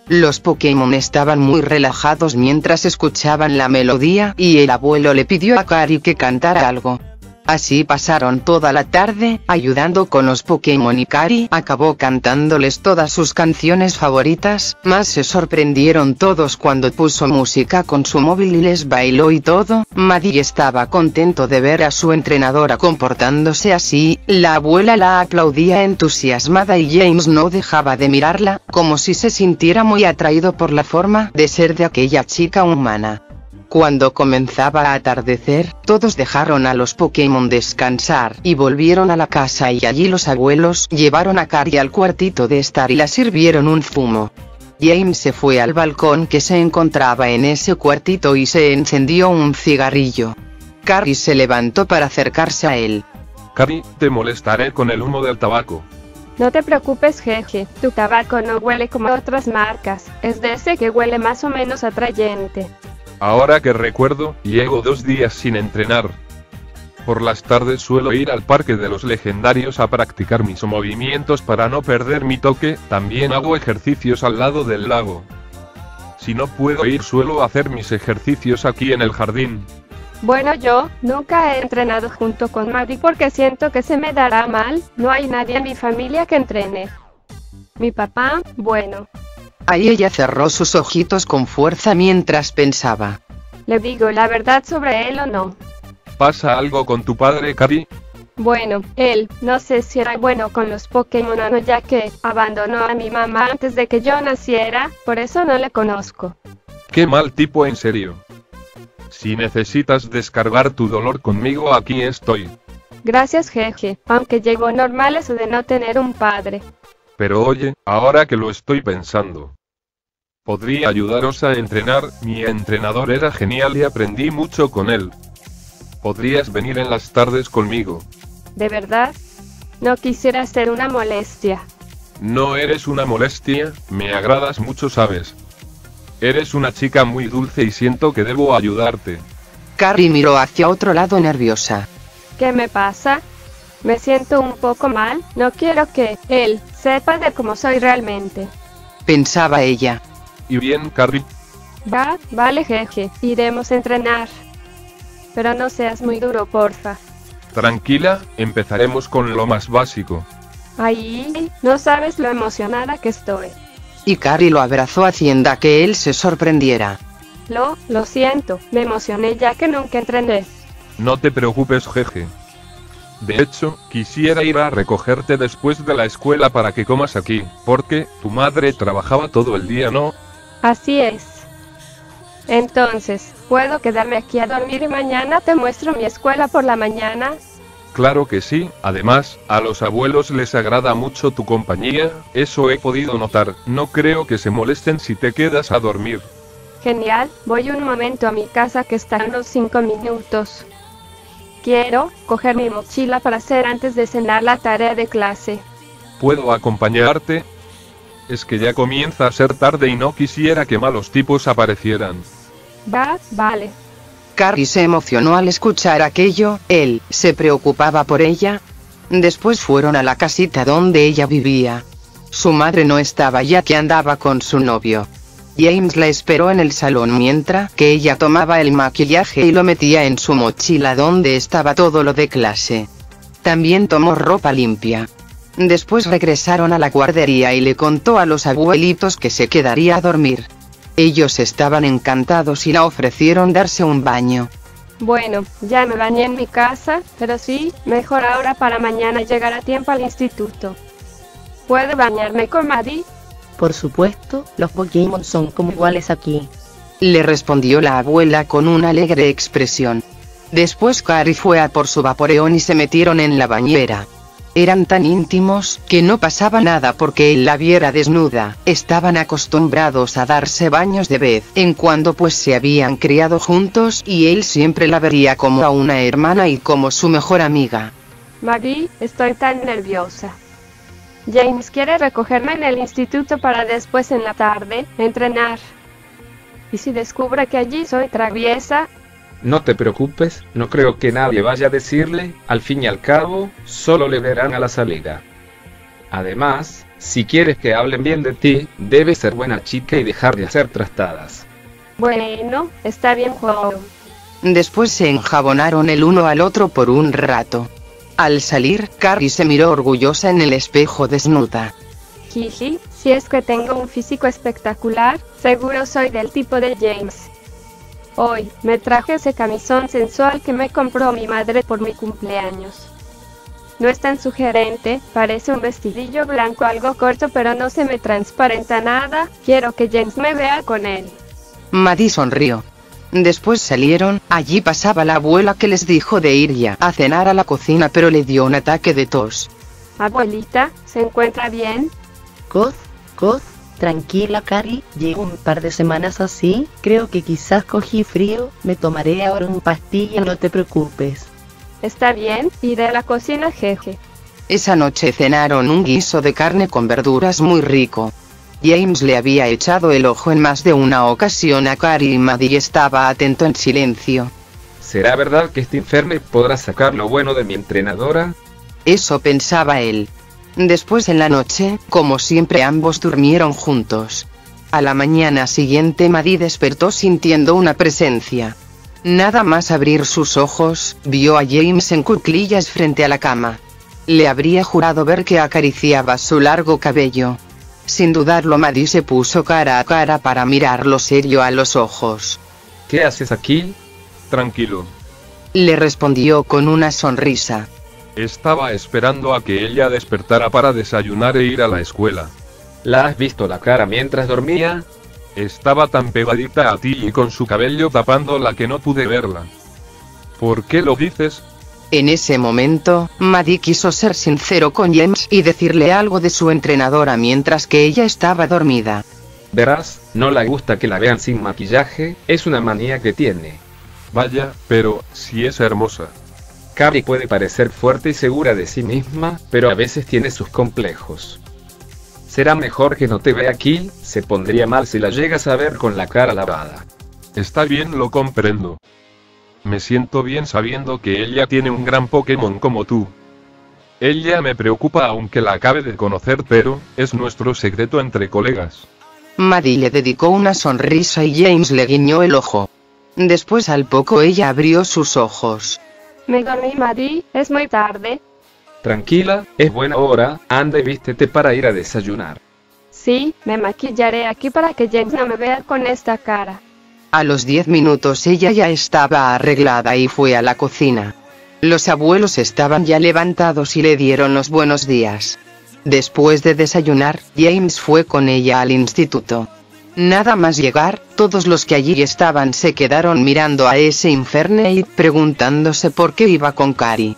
Los Pokémon estaban muy relajados mientras escuchaban la melodía y el abuelo le pidió a Kari que cantara algo. Así pasaron toda la tarde, ayudando con los Pokémon y Kari acabó cantándoles todas sus canciones favoritas, más se sorprendieron todos cuando puso música con su móvil y les bailó y todo. Maddie estaba contento de ver a su entrenadora comportándose así, la abuela la aplaudía entusiasmada y James no dejaba de mirarla, como si se sintiera muy atraído por la forma de ser de aquella chica humana. Cuando comenzaba a atardecer, todos dejaron a los Pokémon descansar y volvieron a la casa y allí los abuelos llevaron a Kari al cuartito de estar y la sirvieron un zumo. James se fue al balcón que se encontraba en ese cuartito y se encendió un cigarrillo. Kari se levantó para acercarse a él. Kari, te molestaré con el humo del tabaco. No te preocupes, jeje, tu tabaco no huele como otras marcas, es de ese que huele más o menos atrayente. Ahora que recuerdo, llevo 2 días sin entrenar. Por las tardes suelo ir al parque de los legendarios a practicar mis movimientos para no perder mi toque, también hago ejercicios al lado del lago. Si no puedo ir suelo hacer mis ejercicios aquí en el jardín. Bueno, yo nunca he entrenado junto con Maddie porque siento que se me dará mal, no hay nadie en mi familia que entrene. Mi papá, bueno... Ahí ella cerró sus ojitos con fuerza mientras pensaba. ¿Le digo la verdad sobre él o no? ¿Pasa algo con tu padre, Kari? Bueno, él, no sé si era bueno con los Pokémon o no, ya que abandonó a mi mamá antes de que yo naciera, por eso no le conozco. Qué mal tipo, en serio. Si necesitas descargar tu dolor conmigo, aquí estoy. Gracias, jeje, aunque llegó normal eso de no tener un padre. Pero oye, ahora que lo estoy pensando, podría ayudaros a entrenar, mi entrenador era genial y aprendí mucho con él. ¿Podrías venir en las tardes conmigo? ¿De verdad? No quisiera ser una molestia. No eres una molestia, me agradas mucho, ¿sabes? Eres una chica muy dulce y siento que debo ayudarte. Kari miró hacia otro lado nerviosa. ¿Qué me pasa? Me siento un poco mal, no quiero que él sepa de cómo soy realmente, pensaba ella. ¿Y bien, Kari? Vale, jeje, iremos a entrenar. Pero no seas muy duro, porfa. Tranquila, empezaremos con lo más básico. Ay, no sabes lo emocionada que estoy. Y Kari lo abrazó haciendo que él se sorprendiera. Lo siento, me emocioné ya que nunca entrené. No te preocupes, jeje. De hecho, quisiera ir a recogerte después de la escuela para que comas aquí, porque tu madre trabajaba todo el día, ¿no? Así es. Entonces, ¿puedo quedarme aquí a dormir y mañana te muestro mi escuela por la mañana? Claro que sí, además, a los abuelos les agrada mucho tu compañía, eso he podido notar, no creo que se molesten si te quedas a dormir. Genial, voy un momento a mi casa que está a unos 5 minutos. Quiero coger mi mochila para hacer antes de cenar la tarea de clase. ¿Puedo acompañarte? Es que ya comienza a ser tarde y no quisiera que malos tipos aparecieran. Vale. Kari se emocionó al escuchar aquello, él se preocupaba por ella. Después fueron a la casita donde ella vivía. Su madre no estaba ya que andaba con su novio. James la esperó en el salón mientras que ella tomaba el maquillaje y lo metía en su mochila donde estaba todo lo de clase. También tomó ropa limpia. Después regresaron a la guardería y le contó a los abuelitos que se quedaría a dormir. Ellos estaban encantados y la ofrecieron darse un baño. Bueno, ya me bañé en mi casa, pero sí, mejor ahora para mañana llegar a tiempo al instituto. ¿Puedo bañarme con Maddie? Por supuesto, los Pokémon son como iguales aquí. Le respondió la abuela con una alegre expresión. Después Kari fue a por su Vaporeon y se metieron en la bañera. Eran tan íntimos que no pasaba nada porque él la viera desnuda, estaban acostumbrados a darse baños de vez en cuando pues se habían criado juntos y él siempre la vería como a una hermana y como su mejor amiga. Maggie, estoy tan nerviosa. James quiere recogerme en el instituto para después en la tarde, entrenar. ¿Y si descubre que allí soy traviesa? No te preocupes, no creo que nadie vaya a decirle, al fin y al cabo, solo le verán a la salida. Además, si quieres que hablen bien de ti, debes ser buena chica y dejar de hacer trastadas. Bueno, está bien, Juan. Después se enjabonaron el uno al otro por un rato. Al salir, Kari se miró orgullosa en el espejo desnuda. Jiji, si es que tengo un físico espectacular, seguro soy del tipo de James. Hoy, me traje ese camisón sensual que me compró mi madre por mi cumpleaños. No es tan sugerente, parece un vestidillo blanco algo corto pero no se me transparenta nada, quiero que James me vea con él. Maddie sonrió. Después salieron, allí pasaba la abuela que les dijo de ir ya a cenar a la cocina pero le dio un ataque de tos. Abuelita, ¿se encuentra bien? Coz. Tranquila Kari, llevo un par de semanas así, creo que quizás cogí frío, me tomaré ahora un pastilla, no te preocupes. Está bien, iré a la cocina jeje. Esa noche cenaron un guiso de carne con verduras muy rico. James le había echado el ojo en más de una ocasión a Kari y Maddie estaba atento en silencio. ¿Será verdad que este Infernape podrá sacar lo bueno de mi entrenadora? Eso pensaba él. Después en la noche, como siempre ambos durmieron juntos. A la mañana siguiente Maddie despertó sintiendo una presencia. Nada más abrir sus ojos, vio a James en cuclillas frente a la cama. Le habría jurado ver que acariciaba su largo cabello. Sin dudarlo Maddie se puso cara a cara para mirarlo serio a los ojos. ¿Qué haces aquí? Tranquilo. Le respondió con una sonrisa. Estaba esperando a que ella despertara para desayunar e ir a la escuela. ¿La has visto la cara mientras dormía? Estaba tan pegadita a ti y con su cabello tapándola que no pude verla. ¿Por qué lo dices? En ese momento, Maddie quiso ser sincero con James y decirle algo de su entrenadora mientras que ella estaba dormida. Verás, no le gusta que la vean sin maquillaje, es una manía que tiene. Vaya, pero si es hermosa. Kari puede parecer fuerte y segura de sí misma, pero a veces tiene sus complejos. Será mejor que no te vea aquí, se pondría mal si la llegas a ver con la cara lavada. Está bien, lo comprendo. Me siento bien sabiendo que ella tiene un gran Pokémon como tú. Ella me preocupa aunque la acabe de conocer pero, es nuestro secreto entre colegas. Maddie le dedicó una sonrisa y James le guiñó el ojo. Después al poco ella abrió sus ojos. Me dormí, Maddie, es muy tarde. Tranquila, es buena hora, anda y vístete para ir a desayunar. Sí, me maquillaré aquí para que James no me vea con esta cara. A los 10 minutos ella ya estaba arreglada y fue a la cocina. Los abuelos estaban ya levantados y le dieron los buenos días. Después de desayunar, James fue con ella al instituto. Nada más llegar, todos los que allí estaban se quedaron mirando a ese Infernape, preguntándose por qué iba con Kari.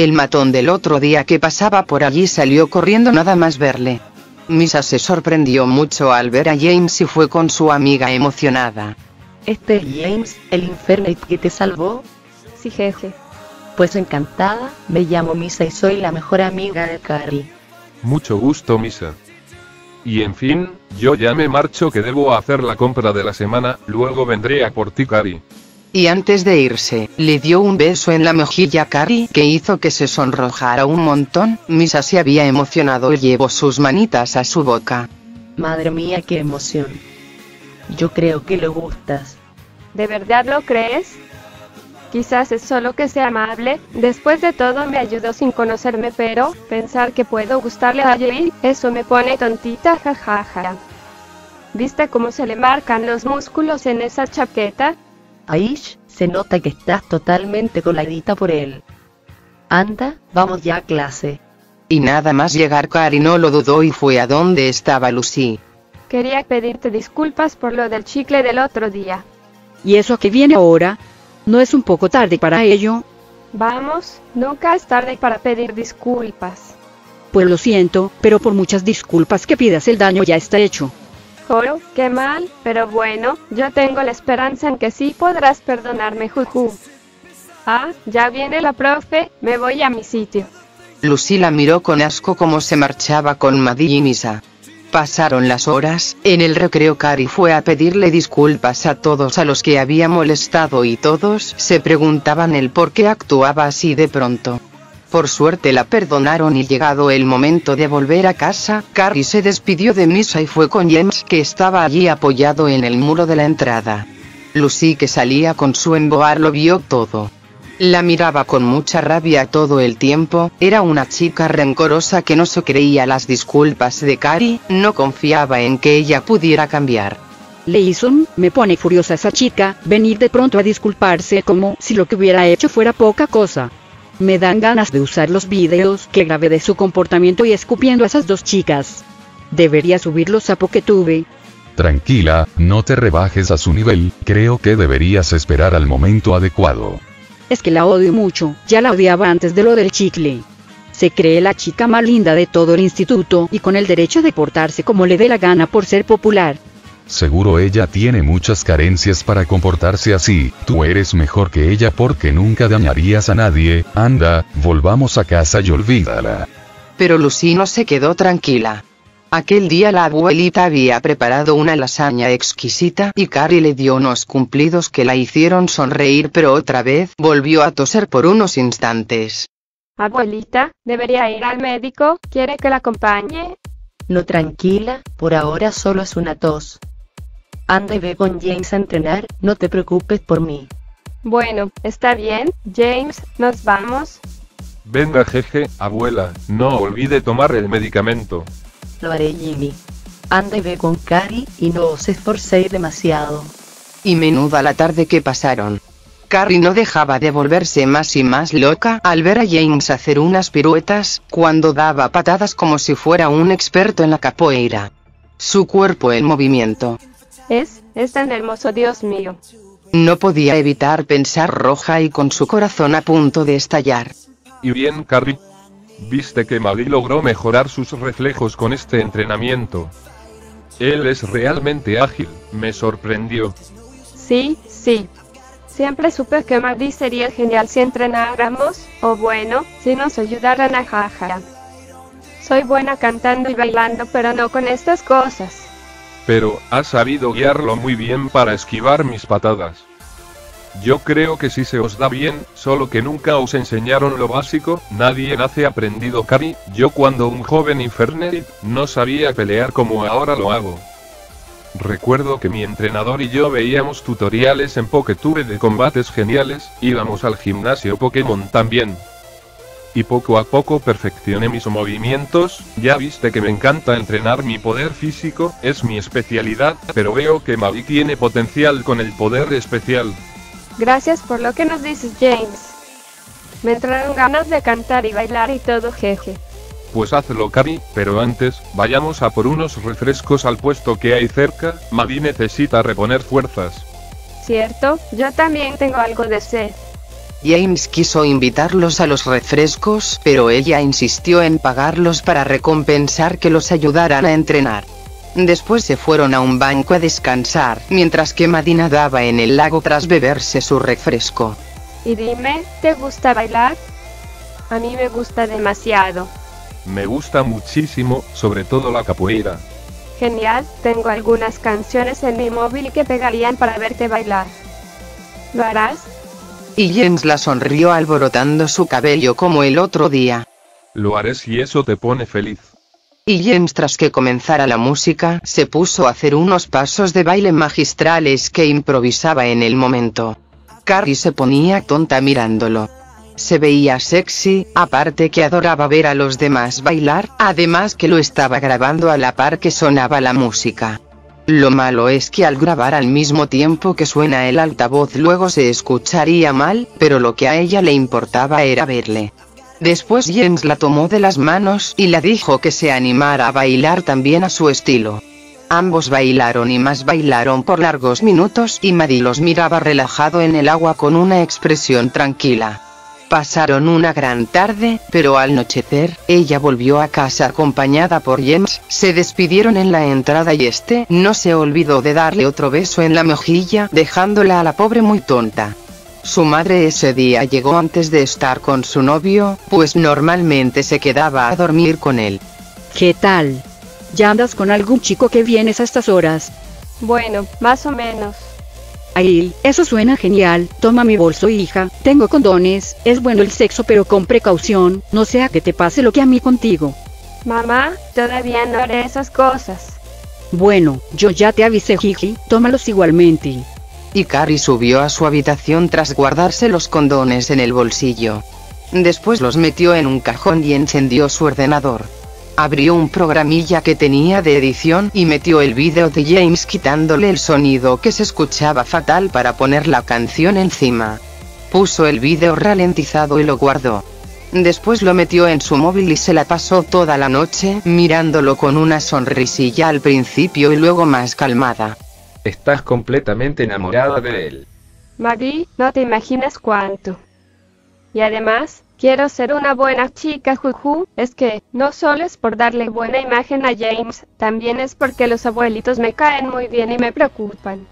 El matón del otro día que pasaba por allí salió corriendo nada más verle. Misa se sorprendió mucho al ver a James y fue con su amiga emocionada. ¿Este es James, el Infernape que te salvó? Sí, jeje. Pues encantada, me llamo Misa y soy la mejor amiga de Kari. Mucho gusto, Misa. Y en fin, yo ya me marcho que debo hacer la compra de la semana, luego vendré a por ti, Kari. Y antes de irse, le dio un beso en la mejilla a Kari que hizo que se sonrojara un montón. Misa se había emocionado y llevó sus manitas a su boca. Madre mía, qué emoción. Yo creo que le gustas. ¿De verdad lo crees? Quizás es solo que sea amable, después de todo me ayudó sin conocerme, pero pensar que puedo gustarle a James, eso me pone tontita, jajaja. ¿Viste cómo se le marcan los músculos en esa chaqueta? Aish, se nota que estás totalmente coladita por él. Anda, vamos ya a clase. Y nada más llegar Kari no lo dudó y fue a donde estaba Lucy. Quería pedirte disculpas por lo del chicle del otro día. ¿Y eso que viene ahora? ¿No es un poco tarde para ello? Vamos, nunca es tarde para pedir disculpas. Pues lo siento, pero por muchas disculpas que pidas el daño ya está hecho. Joro, qué mal, pero bueno, yo tengo la esperanza en que sí podrás perdonarme, juju. Ah, ya viene la profe, me voy a mi sitio. Lucy la miró con asco como se marchaba con Maddie y Misa. Pasaron las horas, en el recreo Kari fue a pedirle disculpas a todos a los que había molestado y todos se preguntaban el por qué actuaba así de pronto. Por suerte la perdonaron y llegado el momento de volver a casa, Kari se despidió de Misa y fue con James que estaba allí apoyado en el muro de la entrada. Lucy que salía con su Emboar lo vio todo. La miraba con mucha rabia todo el tiempo, era una chica rencorosa que no se creía las disculpas de Kari, no confiaba en que ella pudiera cambiar. Leyson, me pone furiosa esa chica, venir de pronto a disculparse como si lo que hubiera hecho fuera poca cosa. Me dan ganas de usar los videos que grabé de su comportamiento y escupiendo a esas dos chicas. Debería subirlos a Poketube. Tranquila, no te rebajes a su nivel, creo que deberías esperar al momento adecuado. Es que la odio mucho, ya la odiaba antes de lo del chicle. Se cree la chica más linda de todo el instituto y con el derecho de portarse como le dé la gana por ser popular. Seguro ella tiene muchas carencias para comportarse así, tú eres mejor que ella porque nunca dañarías a nadie, anda, volvamos a casa y olvídala. Pero Lucy no se quedó tranquila. Aquel día la abuelita había preparado una lasaña exquisita y Kari le dio unos cumplidos que la hicieron sonreír pero otra vez volvió a toser por unos instantes. Abuelita, ¿debería ir al médico? ¿Quiere que la acompañe? No, tranquila, por ahora solo es una tos. Anda y ve con James a entrenar, no te preocupes por mí. Bueno, está bien, James, ¿nos vamos? Venga jeje, abuela, no olvide tomar el medicamento. Lo haré, Jimmy. Anda y ve con Kari y no os esforcéis demasiado. Y menuda la tarde que pasaron. Kari no dejaba de volverse más y más loca al ver a James hacer unas piruetas, cuando daba patadas como si fuera un experto en la capoeira. Su cuerpo en movimiento. Es tan hermoso, Dios mío. No podía evitar pensar roja y con su corazón a punto de estallar. Y bien, Kari. Viste que Maddie logró mejorar sus reflejos con este entrenamiento. Él es realmente ágil, me sorprendió. Sí. Siempre supe que Maddie sería genial si entrenáramos, o bueno, si nos ayudaran a jaja. Soy buena cantando y bailando, pero no con estas cosas. Pero has sabido guiarlo muy bien para esquivar mis patadas. Yo creo que sí se os da bien, solo que nunca os enseñaron lo básico, nadie nace aprendido Kari, yo cuando un joven Infernape, no sabía pelear como ahora lo hago. Recuerdo que mi entrenador y yo veíamos tutoriales en Poketube de combates geniales, íbamos al gimnasio Pokémon también. Y poco a poco perfeccioné mis movimientos, ya viste que me encanta entrenar mi poder físico, es mi especialidad, pero veo que Maddie tiene potencial con el poder especial. Gracias por lo que nos dices, James. Me entraron ganas de cantar y bailar y todo, jeje. Pues hazlo, Kari, pero antes, vayamos a por unos refrescos al puesto que hay cerca, Maddie necesita reponer fuerzas. Cierto, yo también tengo algo de sed. James quiso invitarlos a los refrescos, pero ella insistió en pagarlos para recompensar que los ayudaran a entrenar. Después se fueron a un banco a descansar, mientras que Maddie nadaba en el lago tras beberse su refresco. Y dime, ¿te gusta bailar? A mí me gusta demasiado. Me gusta muchísimo, sobre todo la capoeira. Genial, tengo algunas canciones en mi móvil que pegarían para verte bailar. ¿Lo harás? Y James la sonrió alborotando su cabello como el otro día. Lo haré si eso te pone feliz. Y James, tras que comenzara la música, se puso a hacer unos pasos de baile magistrales que improvisaba en el momento. Kari se ponía tonta mirándolo. Se veía sexy, aparte que adoraba ver a los demás bailar, además que lo estaba grabando a la par que sonaba la música. Lo malo es que al grabar al mismo tiempo que suena el altavoz luego se escucharía mal, pero lo que a ella le importaba era verle. Después James la tomó de las manos y la dijo que se animara a bailar también a su estilo. Ambos bailaron y más bailaron por largos minutos y Maddie los miraba relajado en el agua con una expresión tranquila. Pasaron una gran tarde, pero al anochecer, ella volvió a casa acompañada por James, se despidieron en la entrada y este no se olvidó de darle otro beso en la mejilla, dejándola a la pobre muy tonta. Su madre ese día llegó antes de estar con su novio, pues normalmente se quedaba a dormir con él. ¿Qué tal? ¿Ya andas con algún chico que vienes a estas horas? Bueno, más o menos. Ay, eso suena genial, toma mi bolso hija, tengo condones, es bueno el sexo pero con precaución, no sea que te pase lo que a mí contigo. Mamá, todavía no haré esas cosas. Bueno, yo ya te avisé jiji, tómalos igualmente. Y Kari subió a su habitación tras guardarse los condones en el bolsillo. Después los metió en un cajón y encendió su ordenador. Abrió un programilla que tenía de edición y metió el vídeo de James quitándole el sonido que se escuchaba fatal para poner la canción encima. Puso el vídeo ralentizado y lo guardó. Después lo metió en su móvil y se la pasó toda la noche mirándolo con una sonrisilla al principio y luego más calmada. Estás completamente enamorada de él. Maggie, no te imaginas cuánto. Y además... quiero ser una buena chica, juju, es que, no solo es por darle buena imagen a James, también es porque los abuelitos me caen muy bien y me preocupan.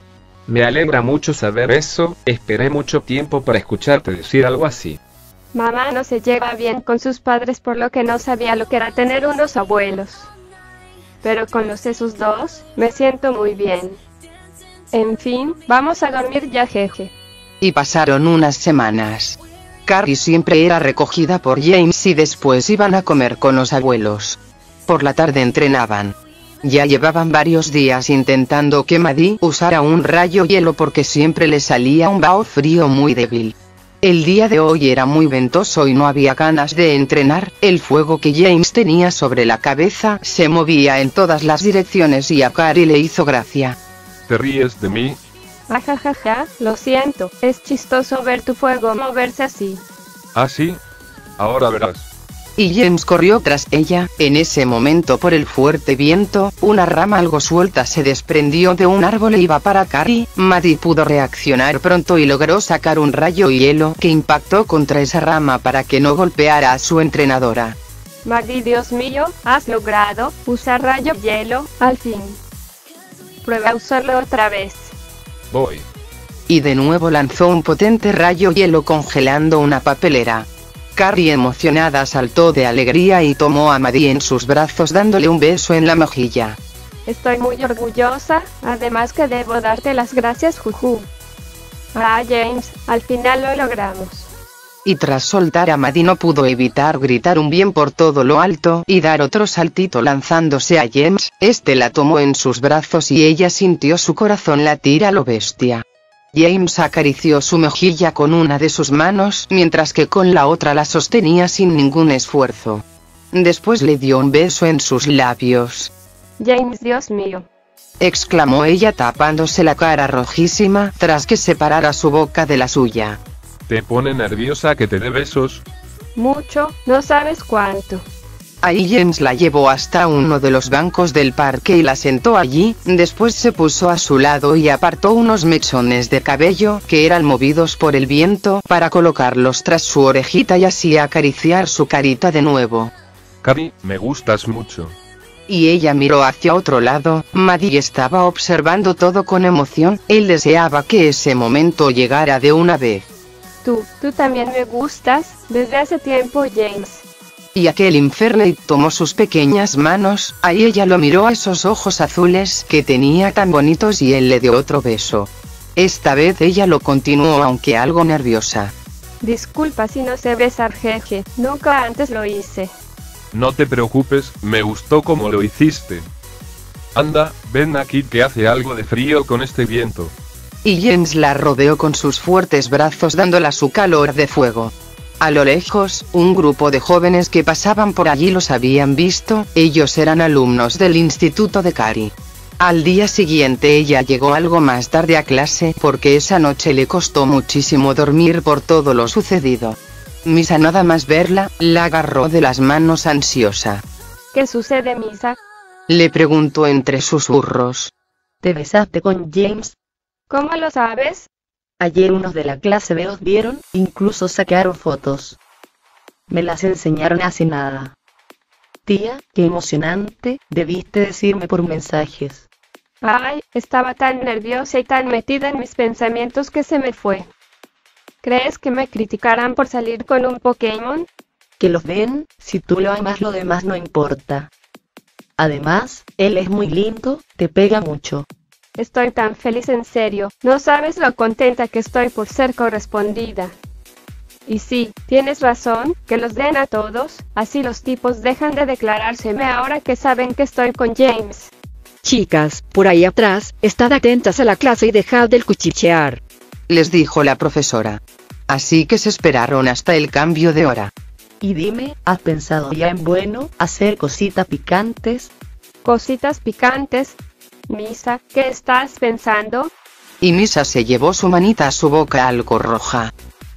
Me alegra mucho saber eso, esperé mucho tiempo para escucharte decir algo así. Mamá no se lleva bien con sus padres por lo que no sabía lo que era tener unos abuelos. Pero con los esos dos, me siento muy bien. En fin, vamos a dormir ya jeje. Y pasaron unas semanas. Kari siempre era recogida por James y después iban a comer con los abuelos. Por la tarde entrenaban. Ya llevaban varios días intentando que Maddie usara un rayo hielo porque siempre le salía un vaho frío muy débil. El día de hoy era muy ventoso y no había ganas de entrenar, el fuego que James tenía sobre la cabeza se movía en todas las direcciones y a Kari le hizo gracia. ¿Te ríes de mí? Ajajaja, lo siento, es chistoso ver tu fuego moverse así. ¿Ah, sí? Ahora verás. Y James corrió tras ella, en ese momento por el fuerte viento, una rama algo suelta se desprendió de un árbol e iba para Kari, Maddie pudo reaccionar pronto y logró sacar un rayo hielo que impactó contra esa rama para que no golpeara a su entrenadora. Maddie, Dios mío, has logrado usar rayo hielo, al fin. Prueba a usarlo otra vez. Voy. Y de nuevo lanzó un potente rayo hielo congelando una papelera. Kari emocionada saltó de alegría y tomó a Maddie en sus brazos dándole un beso en la mejilla. Estoy muy orgullosa, además que debo darte las gracias juju. Ah James, al final lo logramos. Y tras soltar a Maddie no pudo evitar gritar un bien por todo lo alto y dar otro saltito lanzándose a James, este la tomó en sus brazos y ella sintió su corazón latir a lo bestia. James acarició su mejilla con una de sus manos mientras que con la otra la sostenía sin ningún esfuerzo. Después le dio un beso en sus labios. James, Dios mío. Exclamó ella tapándose la cara rojísima tras que separara su boca de la suya. ¿Te pone nerviosa que te dé besos? Mucho, no sabes cuánto. Ahí James la llevó hasta uno de los bancos del parque y la sentó allí, después se puso a su lado y apartó unos mechones de cabello que eran movidos por el viento para colocarlos tras su orejita y así acariciar su carita de nuevo. Kari, me gustas mucho. Y ella miró hacia otro lado, Maddie estaba observando todo con emoción, él deseaba que ese momento llegara de una vez. Tú también me gustas, desde hace tiempo, James. Y aquel Infernape tomó sus pequeñas manos, ahí ella lo miró a esos ojos azules que tenía tan bonitos y él le dio otro beso. Esta vez ella lo continuó aunque algo nerviosa. Disculpa si no sé besar, jeje, nunca antes lo hice. No te preocupes, me gustó como lo hiciste. Anda, ven aquí que hace algo de frío con este viento. Y James la rodeó con sus fuertes brazos dándola su calor de fuego. A lo lejos, un grupo de jóvenes que pasaban por allí los habían visto, ellos eran alumnos del instituto de Kari. Al día siguiente ella llegó algo más tarde a clase porque esa noche le costó muchísimo dormir por todo lo sucedido. Misa nada más verla, la agarró de las manos ansiosa. ¿Qué sucede, Misa? Le preguntó entre susurros. ¿Te besaste con James? ¿Cómo lo sabes? Ayer unos de la clase B os vieron, incluso sacaron fotos. Me las enseñaron hace nada. Tía, qué emocionante, debiste decirme por mensajes. Ay, estaba tan nerviosa y tan metida en mis pensamientos que se me fue. ¿Crees que me criticarán por salir con un Pokémon? Que los ven, si tú lo amas lo demás no importa. Además, él es muy lindo, te pega mucho. Estoy tan feliz, en serio, no sabes lo contenta que estoy por ser correspondida. Y sí, tienes razón, que los den a todos, así los tipos dejan de declarárseme ahora que saben que estoy con James. Chicas, por ahí atrás, estad atentas a la clase y dejad del cuchichear, les dijo la profesora. Así que se esperaron hasta el cambio de hora. Y dime, ¿has pensado ya en bueno, hacer cositas picantes? ¿Cositas picantes? Misa, ¿qué estás pensando? Y Misa se llevó su manita a su boca algo roja.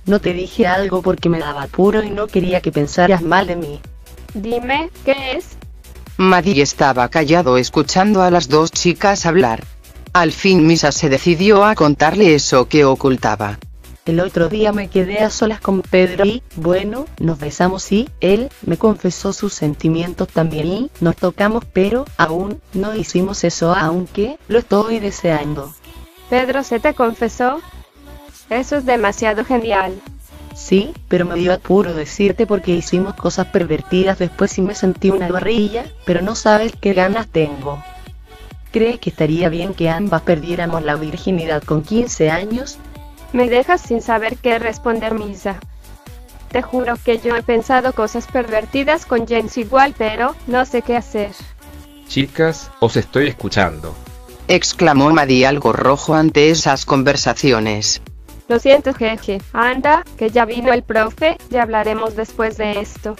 No te dije algo porque me daba apuro y no quería que pensaras mal de mí. Dime, ¿qué es? Maddie estaba callado escuchando a las dos chicas hablar. Al fin Misa se decidió a contarle eso que ocultaba. El otro día me quedé a solas con Pedro y, bueno, nos besamos y él me confesó sus sentimientos también y nos tocamos, pero aún no hicimos eso aunque lo estoy deseando. ¿Pedro se te confesó? Eso es demasiado genial. Sí, pero me dio apuro decirte porque hicimos cosas pervertidas después y me sentí una barrilla, pero no sabes qué ganas tengo. ¿Crees que estaría bien que ambas perdiéramos la virginidad con 15 años? Me dejas sin saber qué responder, Misa. Te juro que yo he pensado cosas pervertidas con James igual, pero no sé qué hacer. Chicas, os estoy escuchando, exclamó Maddie algo rojo ante esas conversaciones. Lo siento, jeje, anda, que ya vino el profe, ya hablaremos después de esto.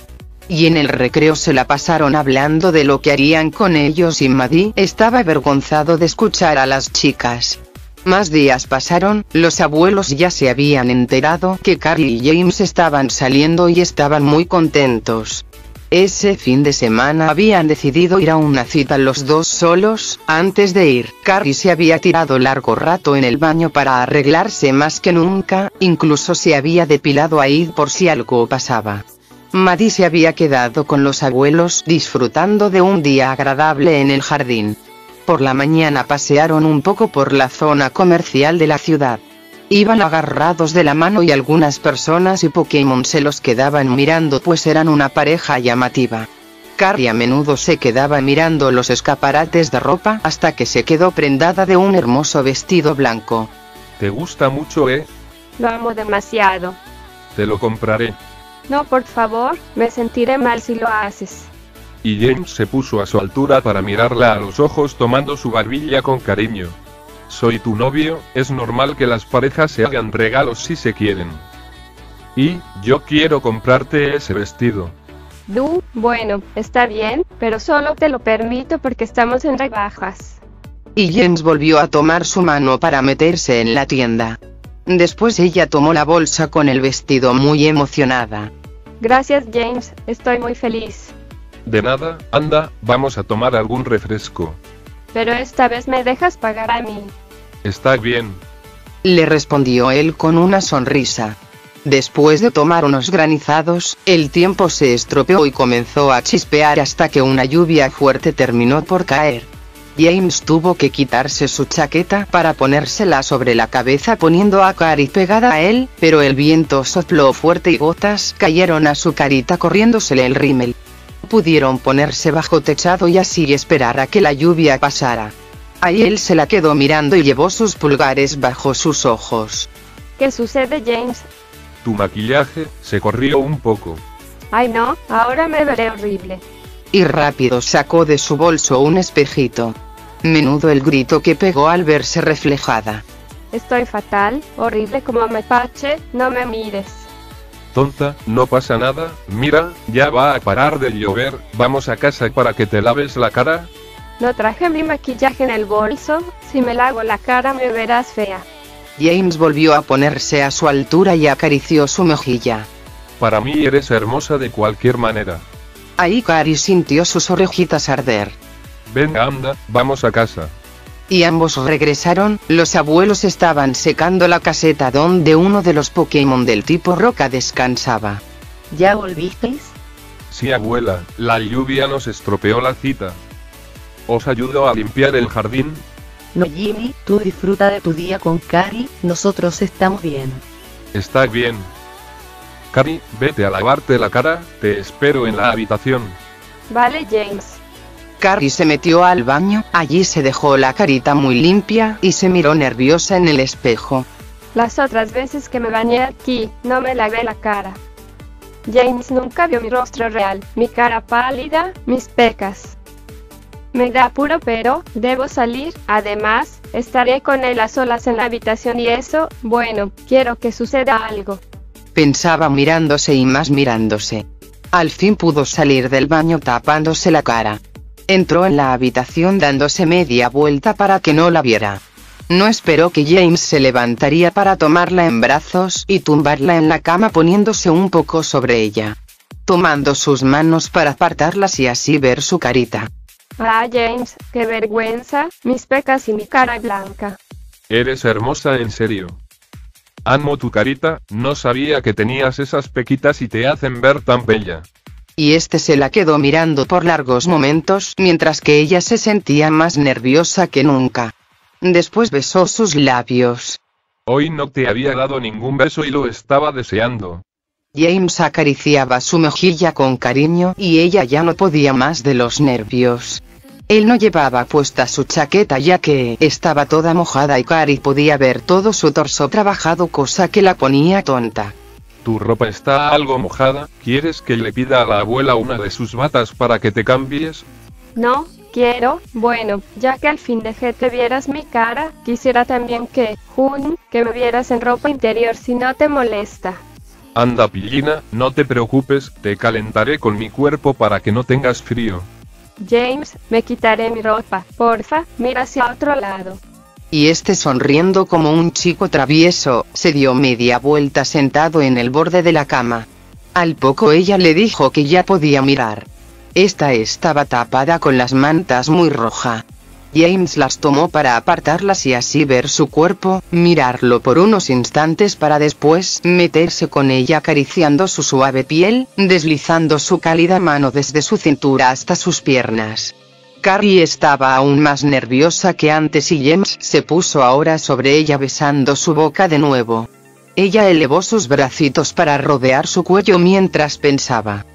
Y en el recreo se la pasaron hablando de lo que harían con ellos y Maddie estaba avergonzado de escuchar a las chicas. Más días pasaron, los abuelos ya se habían enterado que Kari y James estaban saliendo y estaban muy contentos. Ese fin de semana habían decidido ir a una cita los dos solos, antes de ir, Kari se había tirado largo rato en el baño para arreglarse más que nunca, incluso se había depilado ahí por si algo pasaba. Maddie se había quedado con los abuelos disfrutando de un día agradable en el jardín. Por la mañana pasearon un poco por la zona comercial de la ciudad. Iban agarrados de la mano y algunas personas y Pokémon se los quedaban mirando pues eran una pareja llamativa. Kari a menudo se quedaba mirando los escaparates de ropa hasta que se quedó prendada de un hermoso vestido blanco. ¿Te gusta mucho, eh? Lo amo demasiado. Te lo compraré. No, por favor, me sentiré mal si lo haces. Y James se puso a su altura para mirarla a los ojos tomando su barbilla con cariño. Soy tu novio, es normal que las parejas se hagan regalos si se quieren. Y, yo quiero comprarte ese vestido. Bueno, está bien, pero solo te lo permito porque estamos en rebajas. Y James volvió a tomar su mano para meterse en la tienda. Después ella tomó la bolsa con el vestido muy emocionada. Gracias, James, estoy muy feliz. De nada, anda, vamos a tomar algún refresco. Pero esta vez me dejas pagar a mí. Está bien, le respondió él con una sonrisa. Después de tomar unos granizados, el tiempo se estropeó y comenzó a chispear hasta que una lluvia fuerte terminó por caer. James tuvo que quitarse su chaqueta para ponérsela sobre la cabeza poniendo a Kari pegada a él, pero el viento sopló fuerte y gotas cayeron a su carita corriéndosele el rímel. Pudieron ponerse bajo techado y así esperar a que la lluvia pasara. Ahí él se la quedó mirando y llevó sus pulgares bajo sus ojos. ¿Qué sucede, James? Tu maquillaje se corrió un poco. Ay no, ahora me veré horrible. Y rápido sacó de su bolso un espejito. Menudo el grito que pegó al verse reflejada. Estoy fatal, horrible como mapache, no me mires. Tonta, no pasa nada, mira, ya va a parar de llover, vamos a casa para que te laves la cara. No traje mi maquillaje en el bolso, si me lavo la cara me verás fea. James volvió a ponerse a su altura y acarició su mejilla. Para mí eres hermosa de cualquier manera. Ahí Kari sintió sus orejitas arder. Venga, anda, vamos a casa. Y ambos regresaron, los abuelos estaban secando la caseta donde uno de los Pokémon del tipo roca descansaba. ¿Ya volvisteis? Sí, abuela, la lluvia nos estropeó la cita. ¿Os ayudo a limpiar el jardín? No, Jimmy, tú disfruta de tu día con Kari, nosotros estamos bien. Está bien. Kari, vete a lavarte la cara, te espero en la habitación. Vale, James. Kari se metió al baño, allí se dejó la carita muy limpia y se miró nerviosa en el espejo. Las otras veces que me bañé aquí, no me lavé la cara. James nunca vio mi rostro real, mi cara pálida, mis pecas. Me da apuro pero, debo salir, además, estaré con él a solas en la habitación y eso, bueno, quiero que suceda algo. Pensaba mirándose y más mirándose. Al fin pudo salir del baño tapándose la cara. Entró en la habitación dándose media vuelta para que no la viera. No esperó que James se levantaría para tomarla en brazos y tumbarla en la cama poniéndose un poco sobre ella. Tomando sus manos para apartarlas y así ver su carita. Ah, James, qué vergüenza, mis pecas y mi cara blanca. Eres hermosa en serio. Amo tu carita, no sabía que tenías esas pequitas y te hacen ver tan bella. Y este se la quedó mirando por largos momentos, mientras que ella se sentía más nerviosa que nunca. Después besó sus labios. Hoy no te había dado ningún beso y lo estaba deseando. James acariciaba su mejilla con cariño y ella ya no podía más de los nervios. Él no llevaba puesta su chaqueta ya que estaba toda mojada y Kari podía ver todo su torso trabajado, cosa que la ponía tonta. Tu ropa está algo mojada, ¿quieres que le pida a la abuela una de sus batas para que te cambies? No, quiero, bueno, ya que al fin dejé que vieras mi cara, quisiera también que me vieras en ropa interior si no te molesta. Anda pillina, no te preocupes, te calentaré con mi cuerpo para que no tengas frío. James, me quitaré mi ropa, porfa, mira hacia otro lado. Y este sonriendo como un chico travieso, se dio media vuelta sentado en el borde de la cama. Al poco ella le dijo que ya podía mirar. Esta estaba tapada con las mantas muy roja. James las tomó para apartarlas y así ver su cuerpo, mirarlo por unos instantes para después meterse con ella acariciando su suave piel, deslizando su cálida mano desde su cintura hasta sus piernas. Kari estaba aún más nerviosa que antes y James se puso ahora sobre ella besando su boca de nuevo. Ella elevó sus bracitos para rodear su cuello mientras pensaba.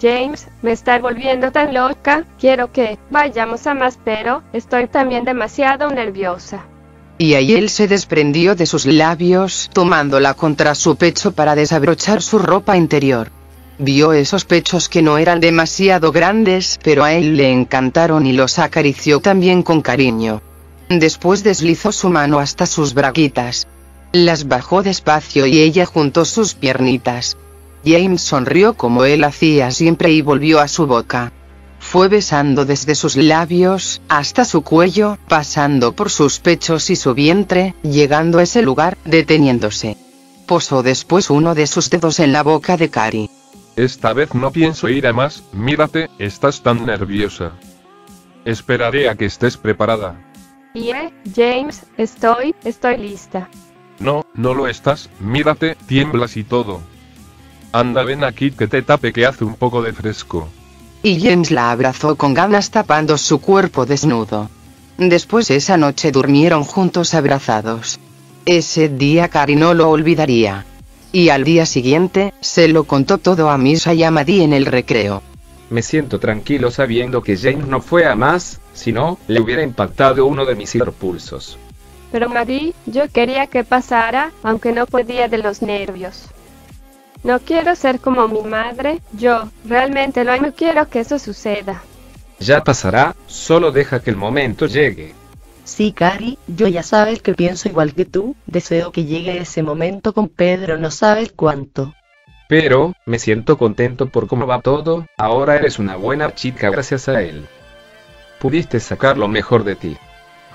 James, me está volviendo tan loca, quiero que vayamos a más pero estoy también demasiado nerviosa. Y ahí él se desprendió de sus labios tomándola contra su pecho para desabrochar su ropa interior. Vio esos pechos que no eran demasiado grandes pero a él le encantaron y los acarició también con cariño. Después deslizó su mano hasta sus braguitas. Las bajó despacio y ella juntó sus piernitas. James sonrió como él hacía siempre y volvió a su boca. Fue besando desde sus labios hasta su cuello, pasando por sus pechos y su vientre, llegando a ese lugar, deteniéndose. Posó después uno de sus dedos en la boca de Kari. Esta vez no pienso ir a más, mírate, estás tan nerviosa. Esperaré a que estés preparada. Yeah, James, estoy lista. No, no lo estás, mírate, tiemblas y todo. Anda, ven aquí que te tape que hace un poco de fresco. Y James la abrazó con ganas tapando su cuerpo desnudo. Después esa noche durmieron juntos abrazados. Ese día Kari no lo olvidaría. Y al día siguiente, se lo contó todo a Misa y a Maddie en el recreo. Me siento tranquilo sabiendo que James no fue a más, si no, le hubiera impactado uno de mis hiperpulsos. Pero Maddie, yo quería que pasara, aunque no podía de los nervios. No quiero ser como mi madre, yo, realmente lo amo, quiero que eso suceda. Ya pasará, solo deja que el momento llegue. Sí, Kari, yo ya sabes que pienso igual que tú, deseo que llegue ese momento con Pedro, no sabes cuánto. Pero, me siento contento por cómo va todo, ahora eres una buena chica gracias a él. Pudiste sacar lo mejor de ti.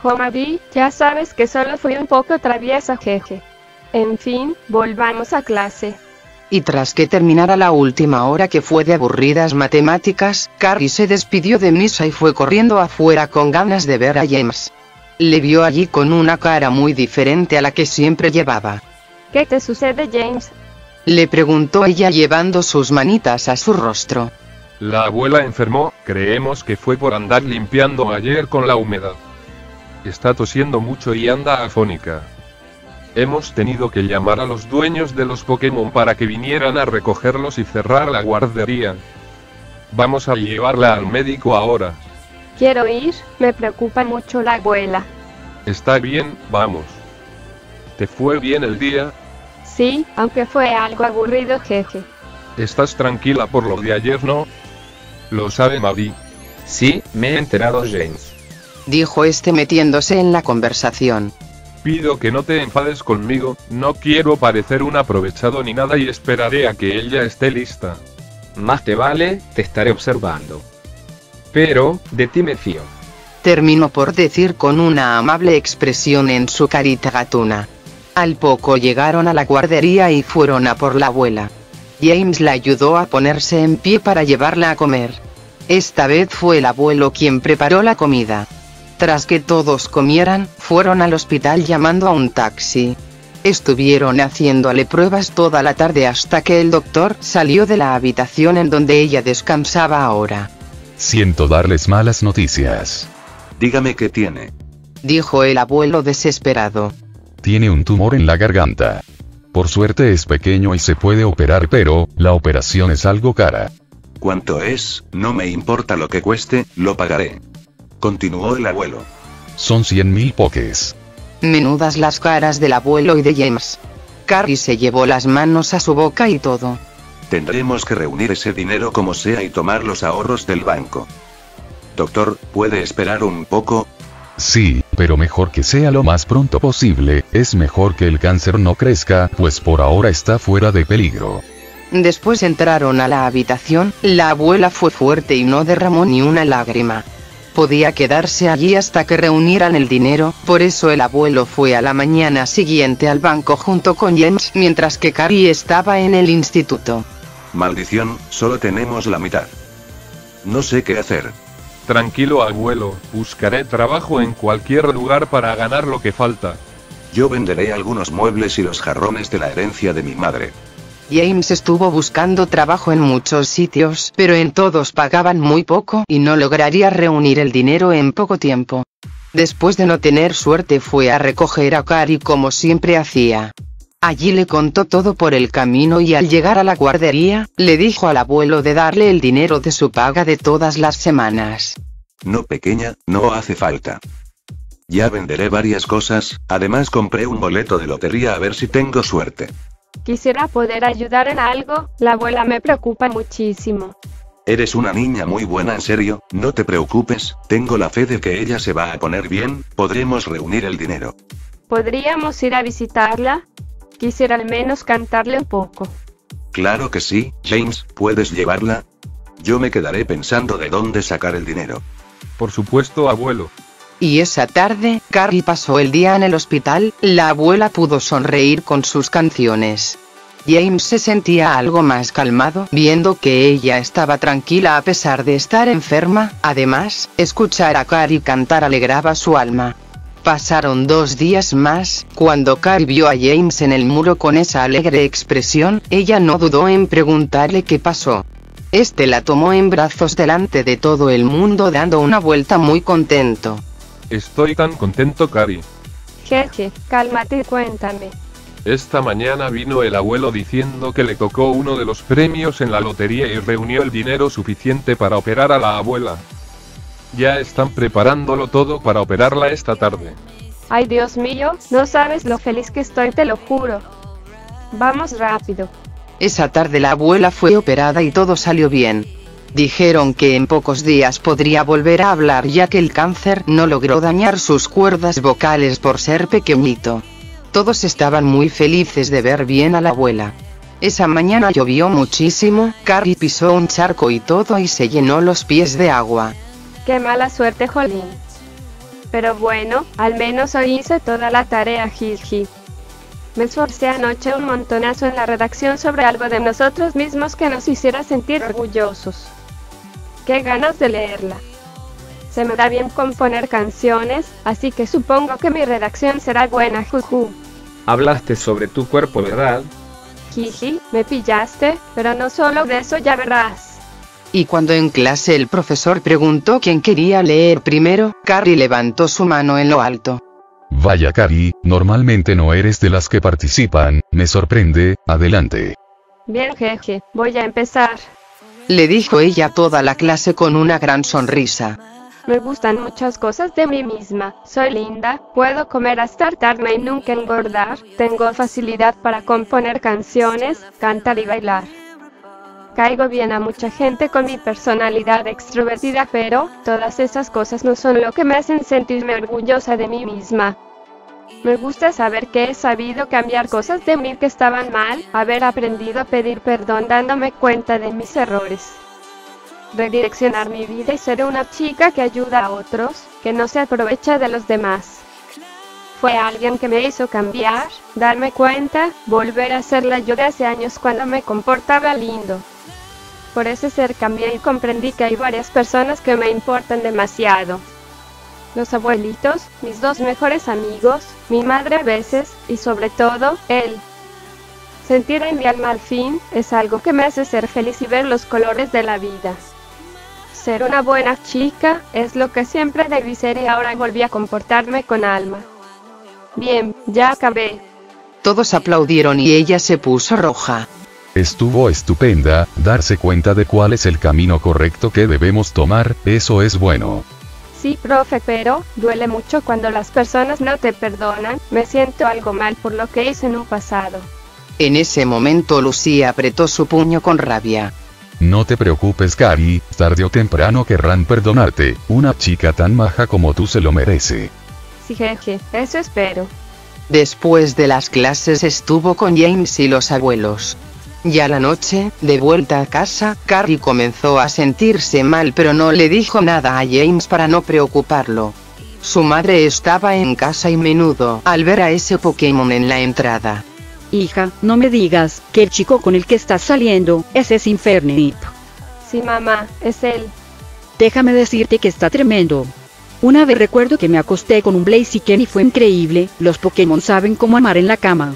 Maddie, ya sabes que solo fui un poco traviesa, jeje. En fin, volvamos a clase. Y tras que terminara la última hora que fue de aburridas matemáticas, Kari se despidió de Misa y fue corriendo afuera con ganas de ver a James. Le vio allí con una cara muy diferente a la que siempre llevaba. ¿Qué te sucede, James? Le preguntó ella llevando sus manitas a su rostro. La abuela enfermó, creemos que fue por andar limpiando ayer con la humedad. Está tosiendo mucho y anda afónica. Hemos tenido que llamar a los dueños de los Pokémon para que vinieran a recogerlos y cerrar la guardería. Vamos a llevarla al médico ahora. Quiero ir, me preocupa mucho la abuela. Está bien, vamos. ¿Te fue bien el día? Sí, aunque fue algo aburrido, jeje. ¿Estás tranquila por lo de ayer, no? ¿Lo sabe Maddie? Sí, me he enterado, James. Dijo este metiéndose en la conversación. Pido que no te enfades conmigo, no quiero parecer un aprovechado ni nada y esperaré a que ella esté lista. Más te vale, te estaré observando. Pero, de ti me fío. Terminó por decir con una amable expresión en su carita gatuna. Al poco llegaron a la guardería y fueron a por la abuela. James la ayudó a ponerse en pie para llevarla a comer. Esta vez fue el abuelo quien preparó la comida. Tras que todos comieran, fueron al hospital llamando a un taxi. Estuvieron haciéndole pruebas toda la tarde hasta que el doctor salió de la habitación en donde ella descansaba ahora. Siento darles malas noticias. Dígame qué tiene, dijo el abuelo desesperado. Tiene un tumor en la garganta. Por suerte es pequeño y se puede operar, pero la operación es algo cara. ¿Cuánto es? No me importa lo que cueste, lo pagaré, continuó el abuelo. Son 100.000 pokés. Menudas las caras del abuelo y de James. Kari se llevó las manos a su boca y todo. Tendremos que reunir ese dinero como sea y tomar los ahorros del banco. Doctor, ¿puede esperar un poco? Sí, pero mejor que sea lo más pronto posible, es mejor que el cáncer no crezca, pues por ahora está fuera de peligro. Después entraron a la habitación, la abuela fue fuerte y no derramó ni una lágrima. Podía quedarse allí hasta que reunieran el dinero, por eso el abuelo fue a la mañana siguiente al banco junto con James, mientras que Kari estaba en el instituto. Maldición, solo tenemos la mitad. No sé qué hacer. Tranquilo abuelo, buscaré trabajo en cualquier lugar para ganar lo que falta. Yo venderé algunos muebles y los jarrones de la herencia de mi madre. James estuvo buscando trabajo en muchos sitios, pero en todos pagaban muy poco y no lograría reunir el dinero en poco tiempo. Después de no tener suerte fue a recoger a Kari como siempre hacía. Allí le contó todo por el camino y al llegar a la guardería, le dijo al abuelo de darle el dinero de su paga de todas las semanas. No pequeña, no hace falta. Ya venderé varias cosas, además compré un boleto de lotería a ver si tengo suerte. Quisiera poder ayudar en algo, la abuela me preocupa muchísimo. Eres una niña muy buena, en serio, no te preocupes, tengo la fe de que ella se va a poner bien, podremos reunir el dinero. ¿Podríamos ir a visitarla? Quisiera al menos cantarle un poco. Claro que sí, James, ¿puedes llevarla? Yo me quedaré pensando de dónde sacar el dinero. Por supuesto, abuelo. Y esa tarde, Kari pasó el día en el hospital, la abuela pudo sonreír con sus canciones. James se sentía algo más calmado viendo que ella estaba tranquila a pesar de estar enferma. Además, escuchar a Kari cantar alegraba su alma. Pasaron 2 días más. Cuando Kari vio a James en el muro con esa alegre expresión, ella no dudó en preguntarle qué pasó. Este la tomó en brazos delante de todo el mundo dando una vuelta muy contento. Estoy tan contento, Kari. Jeje, cálmate y cuéntame. Esta mañana vino el abuelo diciendo que le tocó uno de los premios en la lotería y reunió el dinero suficiente para operar a la abuela. Ya están preparándolo todo para operarla esta tarde. Ay, Dios mío, no sabes lo feliz que estoy, te lo juro. Vamos rápido. Esa tarde la abuela fue operada y todo salió bien. Dijeron que en pocos días podría volver a hablar ya que el cáncer no logró dañar sus cuerdas vocales por ser pequeñito. Todos estaban muy felices de ver bien a la abuela. Esa mañana llovió muchísimo, Kari pisó un charco y todo y se llenó los pies de agua. ¡Qué mala suerte, jolín! Pero bueno, al menos hoy hice toda la tarea, jiji. Me esforcé anoche un montonazo en la redacción sobre algo de nosotros mismos que nos hiciera sentir orgullosos. ¡Qué ganas de leerla! Se me da bien componer canciones, así que supongo que mi redacción será buena, juju. Hablaste sobre tu cuerpo, ¿verdad? Jiji, me pillaste, pero no solo de eso, ya verás. Y cuando en clase el profesor preguntó quién quería leer primero, Kari levantó su mano en lo alto. Vaya, Kari, normalmente no eres de las que participan, me sorprende, adelante. Bien, jeje, voy a empezar. Le dijo ella a toda la clase con una gran sonrisa. Me gustan muchas cosas de mí misma, soy linda, puedo comer hasta hartarme y nunca engordar, tengo facilidad para componer canciones, cantar y bailar. Caigo bien a mucha gente con mi personalidad extrovertida, pero todas esas cosas no son lo que me hacen sentirme orgullosa de mí misma. Me gusta saber que he sabido cambiar cosas de mí que estaban mal, haber aprendido a pedir perdón dándome cuenta de mis errores. Redireccionar mi vida y ser una chica que ayuda a otros, que no se aprovecha de los demás. Fue alguien que me hizo cambiar, darme cuenta, volver a ser la yo de hace años cuando me comportaba lindo. Por ese ser cambié y comprendí que hay varias personas que me importan demasiado. Los abuelitos, mis 2 mejores amigos, mi madre a veces, y sobre todo, él. Sentir en mi alma al fin es algo que me hace ser feliz y ver los colores de la vida. Ser una buena chica es lo que siempre debí ser y ahora volví a comportarme con alma. Bien, ya acabé. Todos aplaudieron y ella se puso roja. Estuvo estupenda, darse cuenta de cuál es el camino correcto que debemos tomar, eso es bueno. Sí, profe, pero duele mucho cuando las personas no te perdonan, me siento algo mal por lo que hice en un pasado. En ese momento Lucía apretó su puño con rabia. No te preocupes, Kari, tarde o temprano querrán perdonarte, una chica tan maja como tú se lo merece. Sí, jeje, eso espero. Después de las clases estuvo con James y los abuelos. Ya la noche, de vuelta a casa, Kari comenzó a sentirse mal pero no le dijo nada a James para no preocuparlo. Su madre estaba en casa y menudo al ver a ese Pokémon en la entrada. Hija, no me digas que el chico con el que estás saliendo, ese es Infernape. Sí, mamá, es él. Déjame decirte que está tremendo. Una vez recuerdo que me acosté con un Blaziken y fue increíble, los Pokémon saben cómo amar en la cama.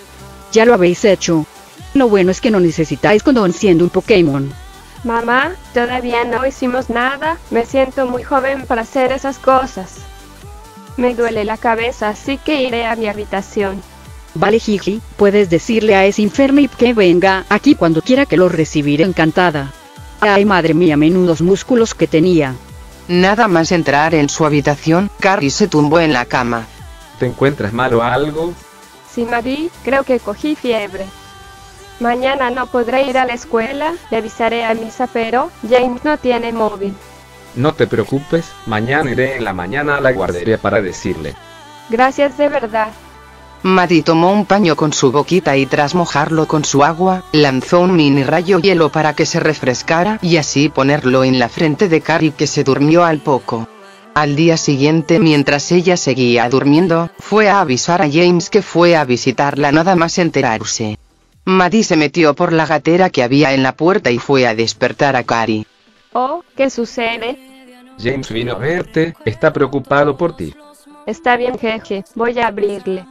Ya lo habéis hecho. Lo bueno es que no necesitáis condón siendo un Pokémon. Mamá, todavía no hicimos nada, me siento muy joven para hacer esas cosas. Me duele la cabeza, así que iré a mi habitación. Vale, jiji, puedes decirle a ese Infernape que venga aquí cuando quiera que lo recibiré encantada. Ay, madre mía, menudos músculos que tenía. Nada más entrar en su habitación, Kari se tumbó en la cama. ¿Te encuentras mal o algo? Sí, Maddie, creo que cogí fiebre. Mañana no podré ir a la escuela, le avisaré a Misa, pero James no tiene móvil. No te preocupes, mañana iré en la mañana a la guardería para decirle. Gracias de verdad. Maddie tomó un paño con su boquita y tras mojarlo con su agua, lanzó un mini rayo hielo para que se refrescara y así ponerlo en la frente de Kari, que se durmió al poco. Al día siguiente, mientras ella seguía durmiendo, fue a avisar a James que fue a visitarla nada más enterarse. Maddie se metió por la gatera que había en la puerta y fue a despertar a Kari. Oh, ¿qué sucede? James vino a verte, está preocupado por ti. Está bien, jeje, voy a abrirle.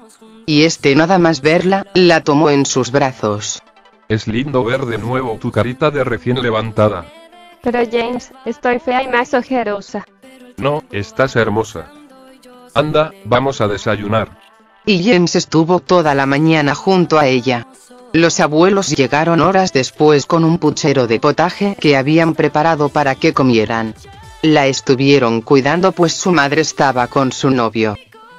Y nada más verla, la tomó en sus brazos. Es lindo ver de nuevo tu carita de recién levantada. Pero James, estoy fea y más ojerosa. No, estás hermosa. Anda, vamos a desayunar. Y James estuvo toda la mañana junto a ella. Los abuelos llegaron horas después con un puchero de potaje que habían preparado para que comieran. La estuvieron cuidando pues su madre estaba con su novio.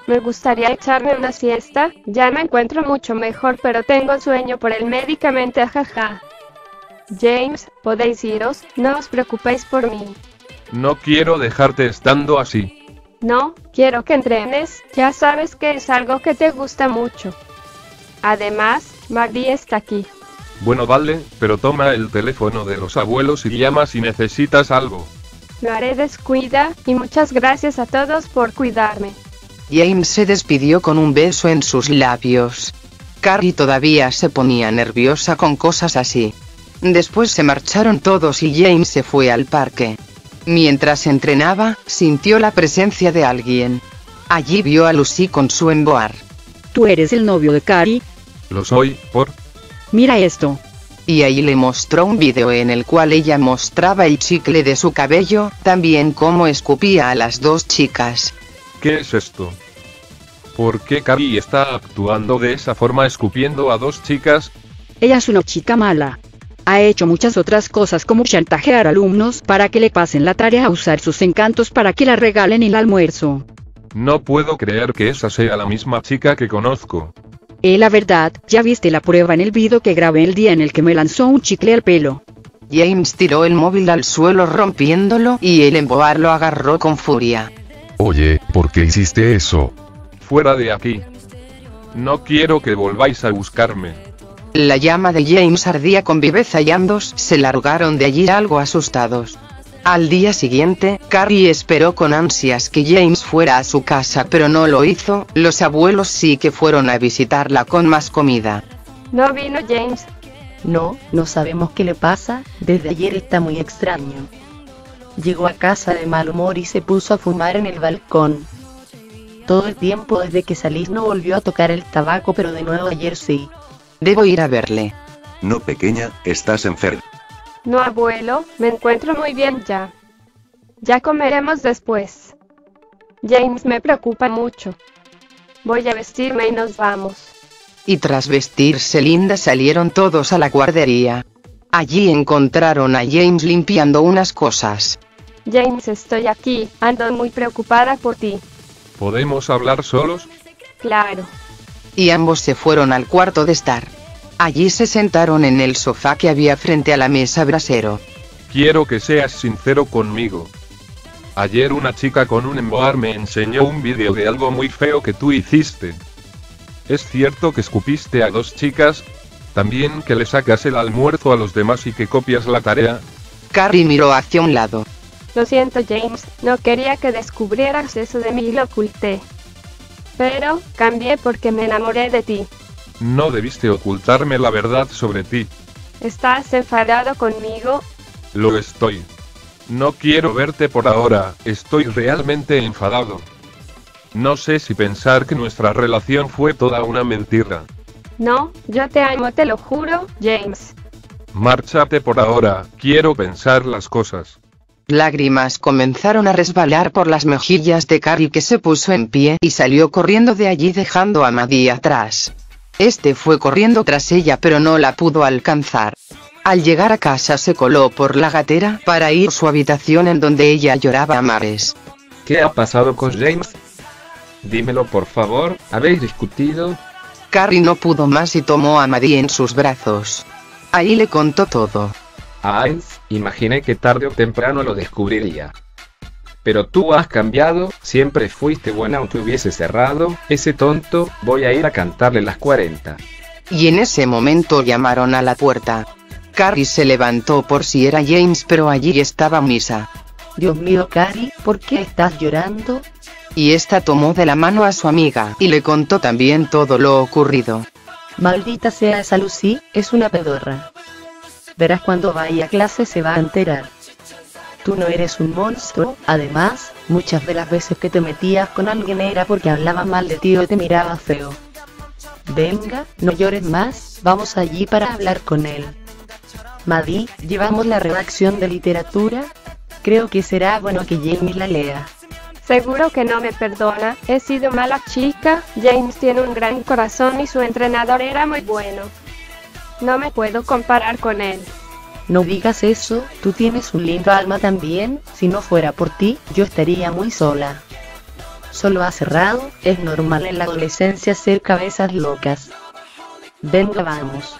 Me gustaría echarme una siesta, ya me encuentro mucho mejor pero tengo sueño por el medicamento, ajaja. James, ¿podéis iros? No os preocupéis por mí. No quiero dejarte estando así. No, quiero que entrenes, ya sabes que es algo que te gusta mucho. Además, Maddie está aquí. Bueno vale, pero toma el teléfono de los abuelos y llama si necesitas algo. Lo haré, descuida, y muchas gracias a todos por cuidarme. James se despidió con un beso en sus labios. Kari todavía se ponía nerviosa con cosas así. Después se marcharon todos y James se fue al parque. Mientras entrenaba, sintió la presencia de alguien. Allí vio a Lucy con su Emboar. ¿Tú eres el novio de Kari? Lo soy, por... Mira esto. Y ahí le mostró un video en el cual ella mostraba el chicle de su cabello, también cómo escupía a las dos chicas. ¿Qué es esto? ¿Por qué Kari está actuando de esa forma escupiendo a dos chicas? Ella es una chica mala. Ha hecho muchas otras cosas como chantajear alumnos para que le pasen la tarea a usar sus encantos para que la regalen el almuerzo. No puedo creer que esa sea la misma chica que conozco. La verdad, ya viste la prueba en el video que grabé el día en el que me lanzó un chicle al pelo. James tiró el móvil al suelo rompiéndolo y el Emboar lo agarró con furia. Oye, ¿por qué hiciste eso? Fuera de aquí. No quiero que volváis a buscarme. La llama de James ardía con viveza y ambos se largaron de allí algo asustados. Al día siguiente, Kari esperó con ansias que James fuera a su casa pero no lo hizo, los abuelos sí que fueron a visitarla con más comida. ¿No vino James? No, no sabemos qué le pasa, desde ayer está muy extraño. Llegó a casa de mal humor y se puso a fumar en el balcón. Todo el tiempo desde que salís no volvió a tocar el tabaco pero de nuevo ayer sí. Debo ir a verle. No pequeña, estás enferma. No abuelo, me encuentro muy bien ya. Ya comeremos después. James me preocupa mucho. Voy a vestirme y nos vamos. Y tras vestirse linda salieron todos a la guardería. Allí encontraron a James limpiando unas cosas. James, estoy aquí, ando muy preocupada por ti. ¿Podemos hablar solos? Claro. Y ambos se fueron al cuarto de estar. Allí se sentaron en el sofá que había frente a la mesa brasero. Quiero que seas sincero conmigo. Ayer una chica con un Emboar me enseñó un vídeo de algo muy feo que tú hiciste. ¿Es cierto que escupiste a dos chicas? ¿También que le sacas el almuerzo a los demás y que copias la tarea? Kari miró hacia un lado. Lo siento James, no quería que descubrieras eso de mí y lo oculté. Pero, cambié porque me enamoré de ti. No debiste ocultarme la verdad sobre ti. ¿Estás enfadado conmigo? Lo estoy. No quiero verte por ahora, estoy realmente enfadado. No sé si pensar que nuestra relación fue toda una mentira. No, yo te amo, te lo juro, James. Márchate por ahora, quiero pensar las cosas. Lágrimas comenzaron a resbalar por las mejillas de Kari que se puso en pie y salió corriendo de allí dejando a Maddie atrás. Fue corriendo tras ella pero no la pudo alcanzar. Al llegar a casa se coló por la gatera para ir a su habitación en donde ella lloraba a mares. ¿Qué ha pasado con James? Dímelo por favor, ¿habéis discutido? Kari no pudo más y tomó a Maddie en sus brazos. Ahí le contó todo. Ay, imaginé que tarde o temprano lo descubriría. Pero tú has cambiado, siempre fuiste buena aunque hubiese cerrado, ese tonto, voy a ir a cantarle las 40. Y en ese momento llamaron a la puerta. Kari se levantó por si era James pero allí estaba Misa. Dios mío Kari, ¿por qué estás llorando? Y tomó de la mano a su amiga y le contó también todo lo ocurrido. Maldita sea esa Lucy, es una pedorra. Verás cuando vaya a clase se va a enterar. Tú no eres un monstruo, además, muchas de las veces que te metías con alguien era porque hablaba mal de ti o te miraba feo. Venga, no llores más, vamos allí para hablar con él. Maddie, ¿llevamos la redacción de literatura? Creo que será bueno que James la lea. Seguro que no me perdona, he sido mala chica, James tiene un gran corazón y su entrenador era muy bueno. No me puedo comparar con él. No digas eso, tú tienes un lindo alma también, si no fuera por ti, yo estaría muy sola. Solo ha cerrado, es normal en la adolescencia ser cabezas locas. Venga, vamos.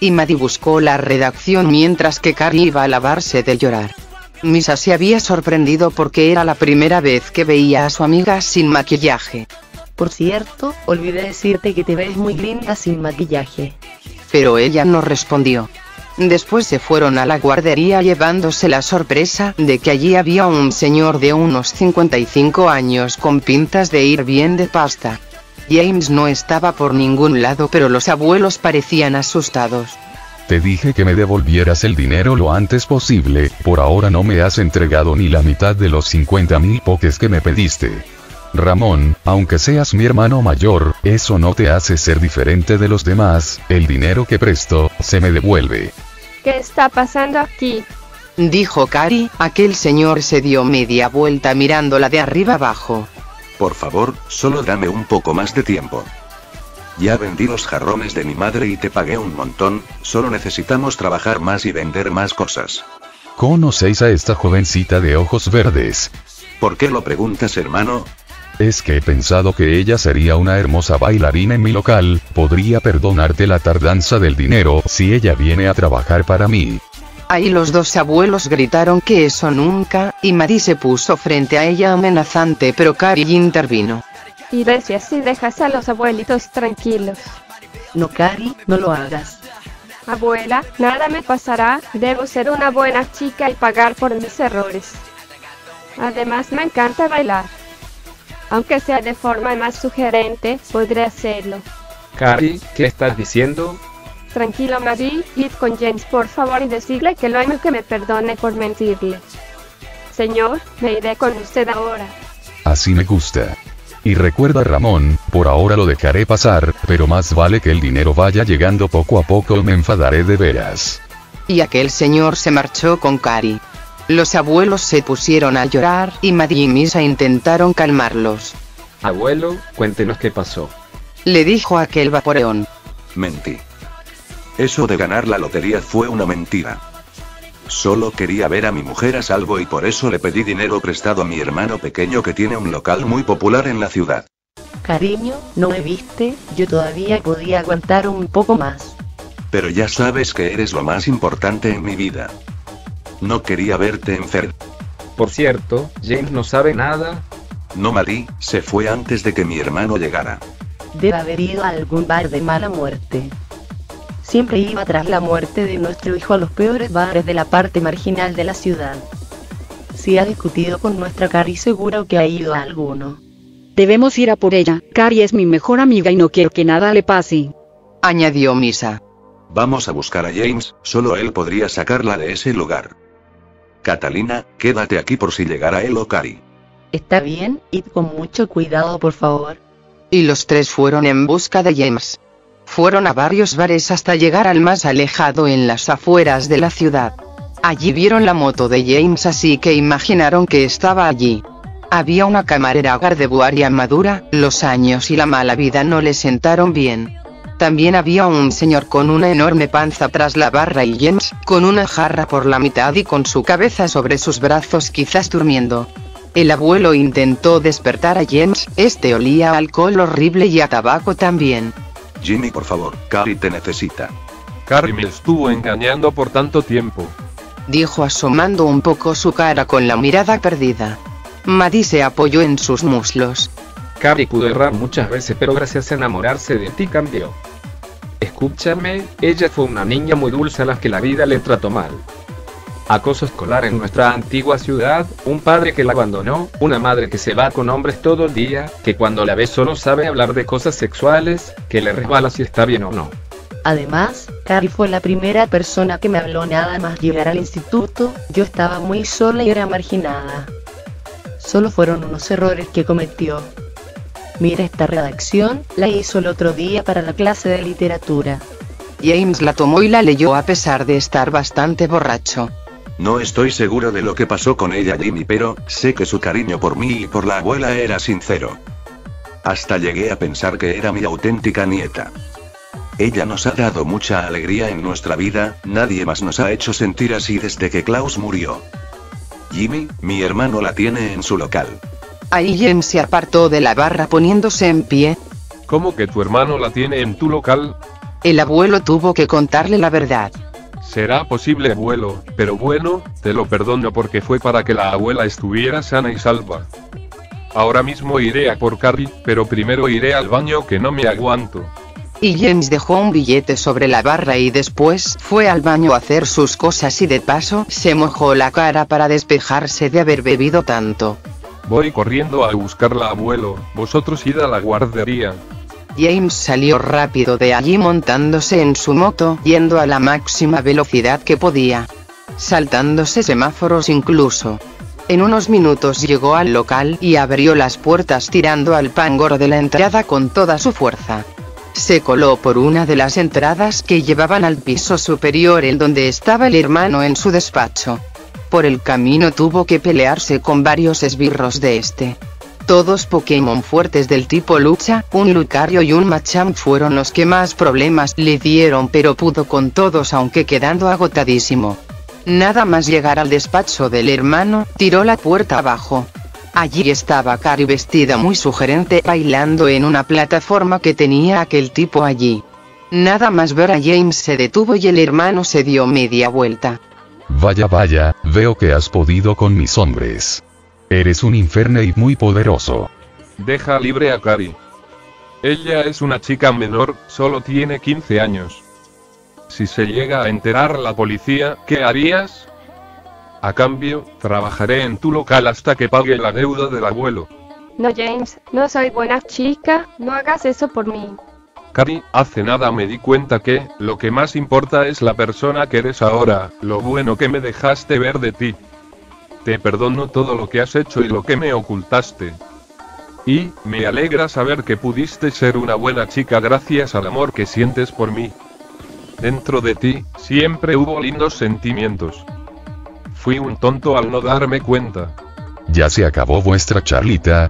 Y Maddie buscó la redacción mientras que Kari iba a lavarse de llorar. Misa se había sorprendido porque era la primera vez que veía a su amiga sin maquillaje. Por cierto, olvidé decirte que te ves muy linda sin maquillaje. Pero ella no respondió. Después se fueron a la guardería llevándose la sorpresa de que allí había un señor de unos 55 años con pintas de ir bien de pasta. James no estaba por ningún lado, pero los abuelos parecían asustados. Te dije que me devolvieras el dinero lo antes posible, por ahora no me has entregado ni la mitad de los 50.000 pokés que me pediste. Ramón, aunque seas mi hermano mayor, eso no te hace ser diferente de los demás, el dinero que presto, se me devuelve. ¿Qué está pasando aquí? Dijo Kari, aquel señor se dio media vuelta mirándola de arriba abajo. Por favor, solo dame un poco más de tiempo. Ya vendí los jarrones de mi madre y te pagué un montón, solo necesitamos trabajar más y vender más cosas. ¿Conocéis a esta jovencita de ojos verdes? ¿Por qué lo preguntas, hermano? Es que he pensado que ella sería una hermosa bailarina en mi local, podría perdonarte la tardanza del dinero si ella viene a trabajar para mí. Ahí los dos abuelos gritaron que eso nunca, y Maddie se puso frente a ella amenazante, pero Kari intervino. Iré si así dejas a los abuelitos tranquilos. No, Kari, no lo hagas. Abuela, nada me pasará, debo ser una buena chica y pagar por mis errores. Además me encanta bailar. Aunque sea de forma más sugerente, podré hacerlo. Kari, ¿qué estás diciendo? Tranquilo, Maddie, id con James por favor y decirle que lo amo y que me perdone por mentirle. Señor, me iré con usted ahora. Así me gusta. Y recuerda, Ramón, por ahora lo dejaré pasar, pero más vale que el dinero vaya llegando poco a poco o me enfadaré de veras. Y aquel señor se marchó con Kari. Los abuelos se pusieron a llorar y Maddie y Misa intentaron calmarlos. Abuelo, cuéntenos qué pasó. Le dijo aquel Vaporeon. Mentí. Eso de ganar la lotería fue una mentira. Solo quería ver a mi mujer a salvo y por eso le pedí dinero prestado a mi hermano pequeño que tiene un local muy popular en la ciudad. Cariño, ¿no me viste? Yo todavía podía aguantar un poco más. Pero ya sabes que eres lo más importante en mi vida. No quería verte enfermo. Por cierto, James no sabe nada. No, Maddie, se fue antes de que mi hermano llegara. Debe haber ido a algún bar de mala muerte. Siempre iba tras la muerte de nuestro hijo a los peores bares de la parte marginal de la ciudad. Si ha discutido con nuestra Kari, seguro que ha ido a alguno. Debemos ir a por ella, Kari es mi mejor amiga y no quiero que nada le pase. Añadió Misa. Vamos a buscar a James, solo él podría sacarla de ese lugar. Catalina, quédate aquí por si llegara él o Kari. Está bien, id con mucho cuidado por favor. Y los tres fueron en busca de James. Fueron a varios bares hasta llegar al más alejado en las afueras de la ciudad. Allí vieron la moto de James, así que imaginaron que estaba allí. Había una camarera Gardevoir y armadura, los años y la mala vida no le sentaron bien. También había un señor con una enorme panza tras la barra y James, con una jarra por la mitad y con su cabeza sobre sus brazos, quizás durmiendo. El abuelo intentó despertar a James, este olía a alcohol horrible y a tabaco también. Jimmy, por favor, Kari te necesita. Kari me estuvo engañando por tanto tiempo. Dijo asomando un poco su cara con la mirada perdida. Maddie se apoyó en sus muslos. Kari pudo errar muchas veces, pero gracias a enamorarse de ti cambió. Escúchame, ella fue una niña muy dulce a la que la vida le trató mal. Acoso escolar en nuestra antigua ciudad, un padre que la abandonó, una madre que se va con hombres todo el día, que cuando la ve solo sabe hablar de cosas sexuales, que le resbala si está bien o no. Además, Kari fue la primera persona que me habló nada más llegar al instituto, yo estaba muy sola y era marginada. Solo fueron unos errores que cometió. Mira, esta redacción la hizo el otro día para la clase de literatura. James la tomó y la leyó a pesar de estar bastante borracho. No estoy seguro de lo que pasó con ella, Jimmy, pero sé que su cariño por mí y por la abuela era sincero. Hasta llegué a pensar que era mi auténtica nieta. Ella nos ha dado mucha alegría en nuestra vida, nadie más nos ha hecho sentir así desde que Klaus murió. Jimmy, mi hermano, la tiene en su local. Ahí James se apartó de la barra poniéndose en pie. ¿Cómo que tu hermano la tiene en tu local? El abuelo tuvo que contarle la verdad. Será posible, abuelo, pero bueno, te lo perdono porque fue para que la abuela estuviera sana y salva. Ahora mismo iré a por Kari, pero primero iré al baño que no me aguanto. Y James dejó un billete sobre la barra y después fue al baño a hacer sus cosas y de paso se mojó la cara para despejarse de haber bebido tanto. Voy corriendo a buscarla, abuelo, vosotros id a la guardería. James salió rápido de allí montándose en su moto, yendo a la máxima velocidad que podía, saltándose semáforos incluso. En unos minutos llegó al local y abrió las puertas tirando al pangoro de la entrada con toda su fuerza. Se coló por una de las entradas que llevaban al piso superior en donde estaba el hermano en su despacho. Por el camino tuvo que pelearse con varios esbirros de este. Todos Pokémon fuertes del tipo lucha, un Lucario y un Machamp fueron los que más problemas le dieron, pero pudo con todos aunque quedando agotadísimo. Nada más llegar al despacho del hermano, tiró la puerta abajo. Allí estaba Kari vestida muy sugerente bailando en una plataforma que tenía aquel tipo allí. Nada más ver a James se detuvo y el hermano se dio media vuelta. Vaya vaya, veo que has podido con mis hombres. Eres un Infernape muy poderoso. Deja libre a Kari. Ella es una chica menor, solo tiene 15 años. Si se llega a enterar la policía, ¿qué harías? A cambio, trabajaré en tu local hasta que pague la deuda del abuelo. No, James, no soy buena chica, no hagas eso por mí. Kari, hace nada me di cuenta que lo que más importa es la persona que eres ahora, lo bueno que me dejaste ver de ti. Te perdono todo lo que has hecho y lo que me ocultaste. Y me alegra saber que pudiste ser una buena chica gracias al amor que sientes por mí. Dentro de ti, siempre hubo lindos sentimientos. Fui un tonto al no darme cuenta. Ya se acabó vuestra charlita.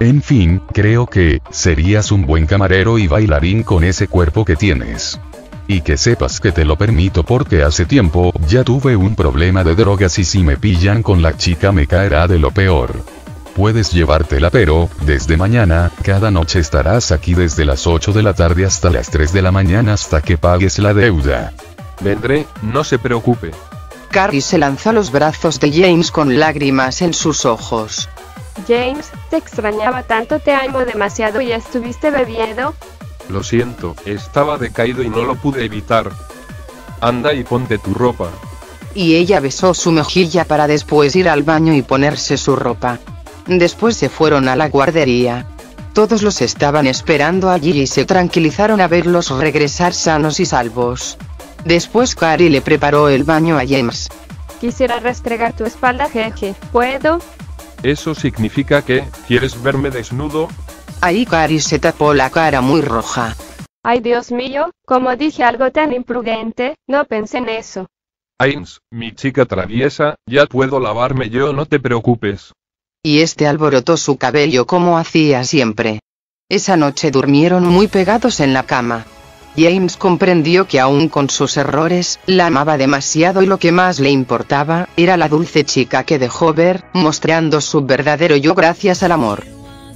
En fin, creo que serías un buen camarero y bailarín con ese cuerpo que tienes. Y que sepas que te lo permito porque hace tiempo ya tuve un problema de drogas y si me pillan con la chica me caerá de lo peor. Puedes llevártela pero, desde mañana, cada noche estarás aquí desde las 8 de la tarde hasta las 3 de la mañana hasta que pagues la deuda. Vendré, no se preocupe. Kari se lanzó a los brazos de James con lágrimas en sus ojos. James, te extrañaba tanto, te amo demasiado y estuviste bebiendo. Lo siento, estaba decaído y no lo pude evitar. Anda y ponte tu ropa. Y ella besó su mejilla para después ir al baño y ponerse su ropa. Después se fueron a la guardería. Todos los estaban esperando allí y se tranquilizaron a verlos regresar sanos y salvos. Después Kari le preparó el baño a James. Quisiera restregar tu espalda, jeje, ¿puedo? Eso significa que, ¿quieres verme desnudo? Ahí Kari se tapó la cara muy roja. Ay, Dios mío, como dije algo tan imprudente, no pensé en eso. James, mi chica traviesa, ya puedo lavarme yo, no te preocupes. Y este alborotó su cabello como hacía siempre. Esa noche durmieron muy pegados en la cama. James comprendió que aún con sus errores, la amaba demasiado y lo que más le importaba, era la dulce chica que dejó ver, mostrando su verdadero yo gracias al amor.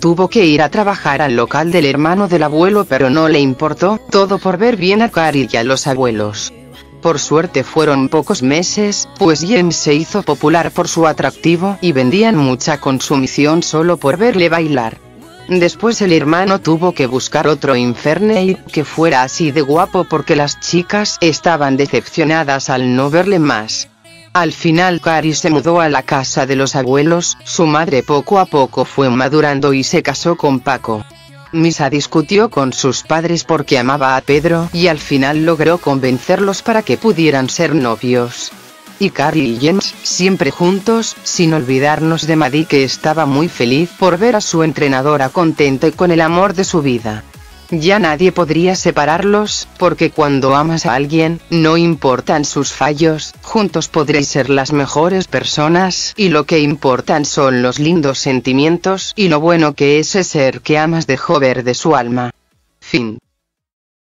Tuvo que ir a trabajar al local del hermano del abuelo pero no le importó, todo por ver bien a Kari y a los abuelos. Por suerte fueron pocos meses, pues James se hizo popular por su atractivo y vendían mucha consumición solo por verle bailar. Después el hermano tuvo que buscar otro Infernape que fuera así de guapo porque las chicas estaban decepcionadas al no verle más. Al final Kari se mudó a la casa de los abuelos, su madre poco a poco fue madurando y se casó con Paco. Misa discutió con sus padres porque amaba a Pedro y al final logró convencerlos para que pudieran ser novios. Y Kari y James, siempre juntos, sin olvidarnos de Maddie, que estaba muy feliz por ver a su entrenadora contenta y con el amor de su vida. Ya nadie podría separarlos, porque cuando amas a alguien, no importan sus fallos, juntos podréis ser las mejores personas, y lo que importan son los lindos sentimientos y lo bueno que ese ser que amas dejó ver de su alma. Fin.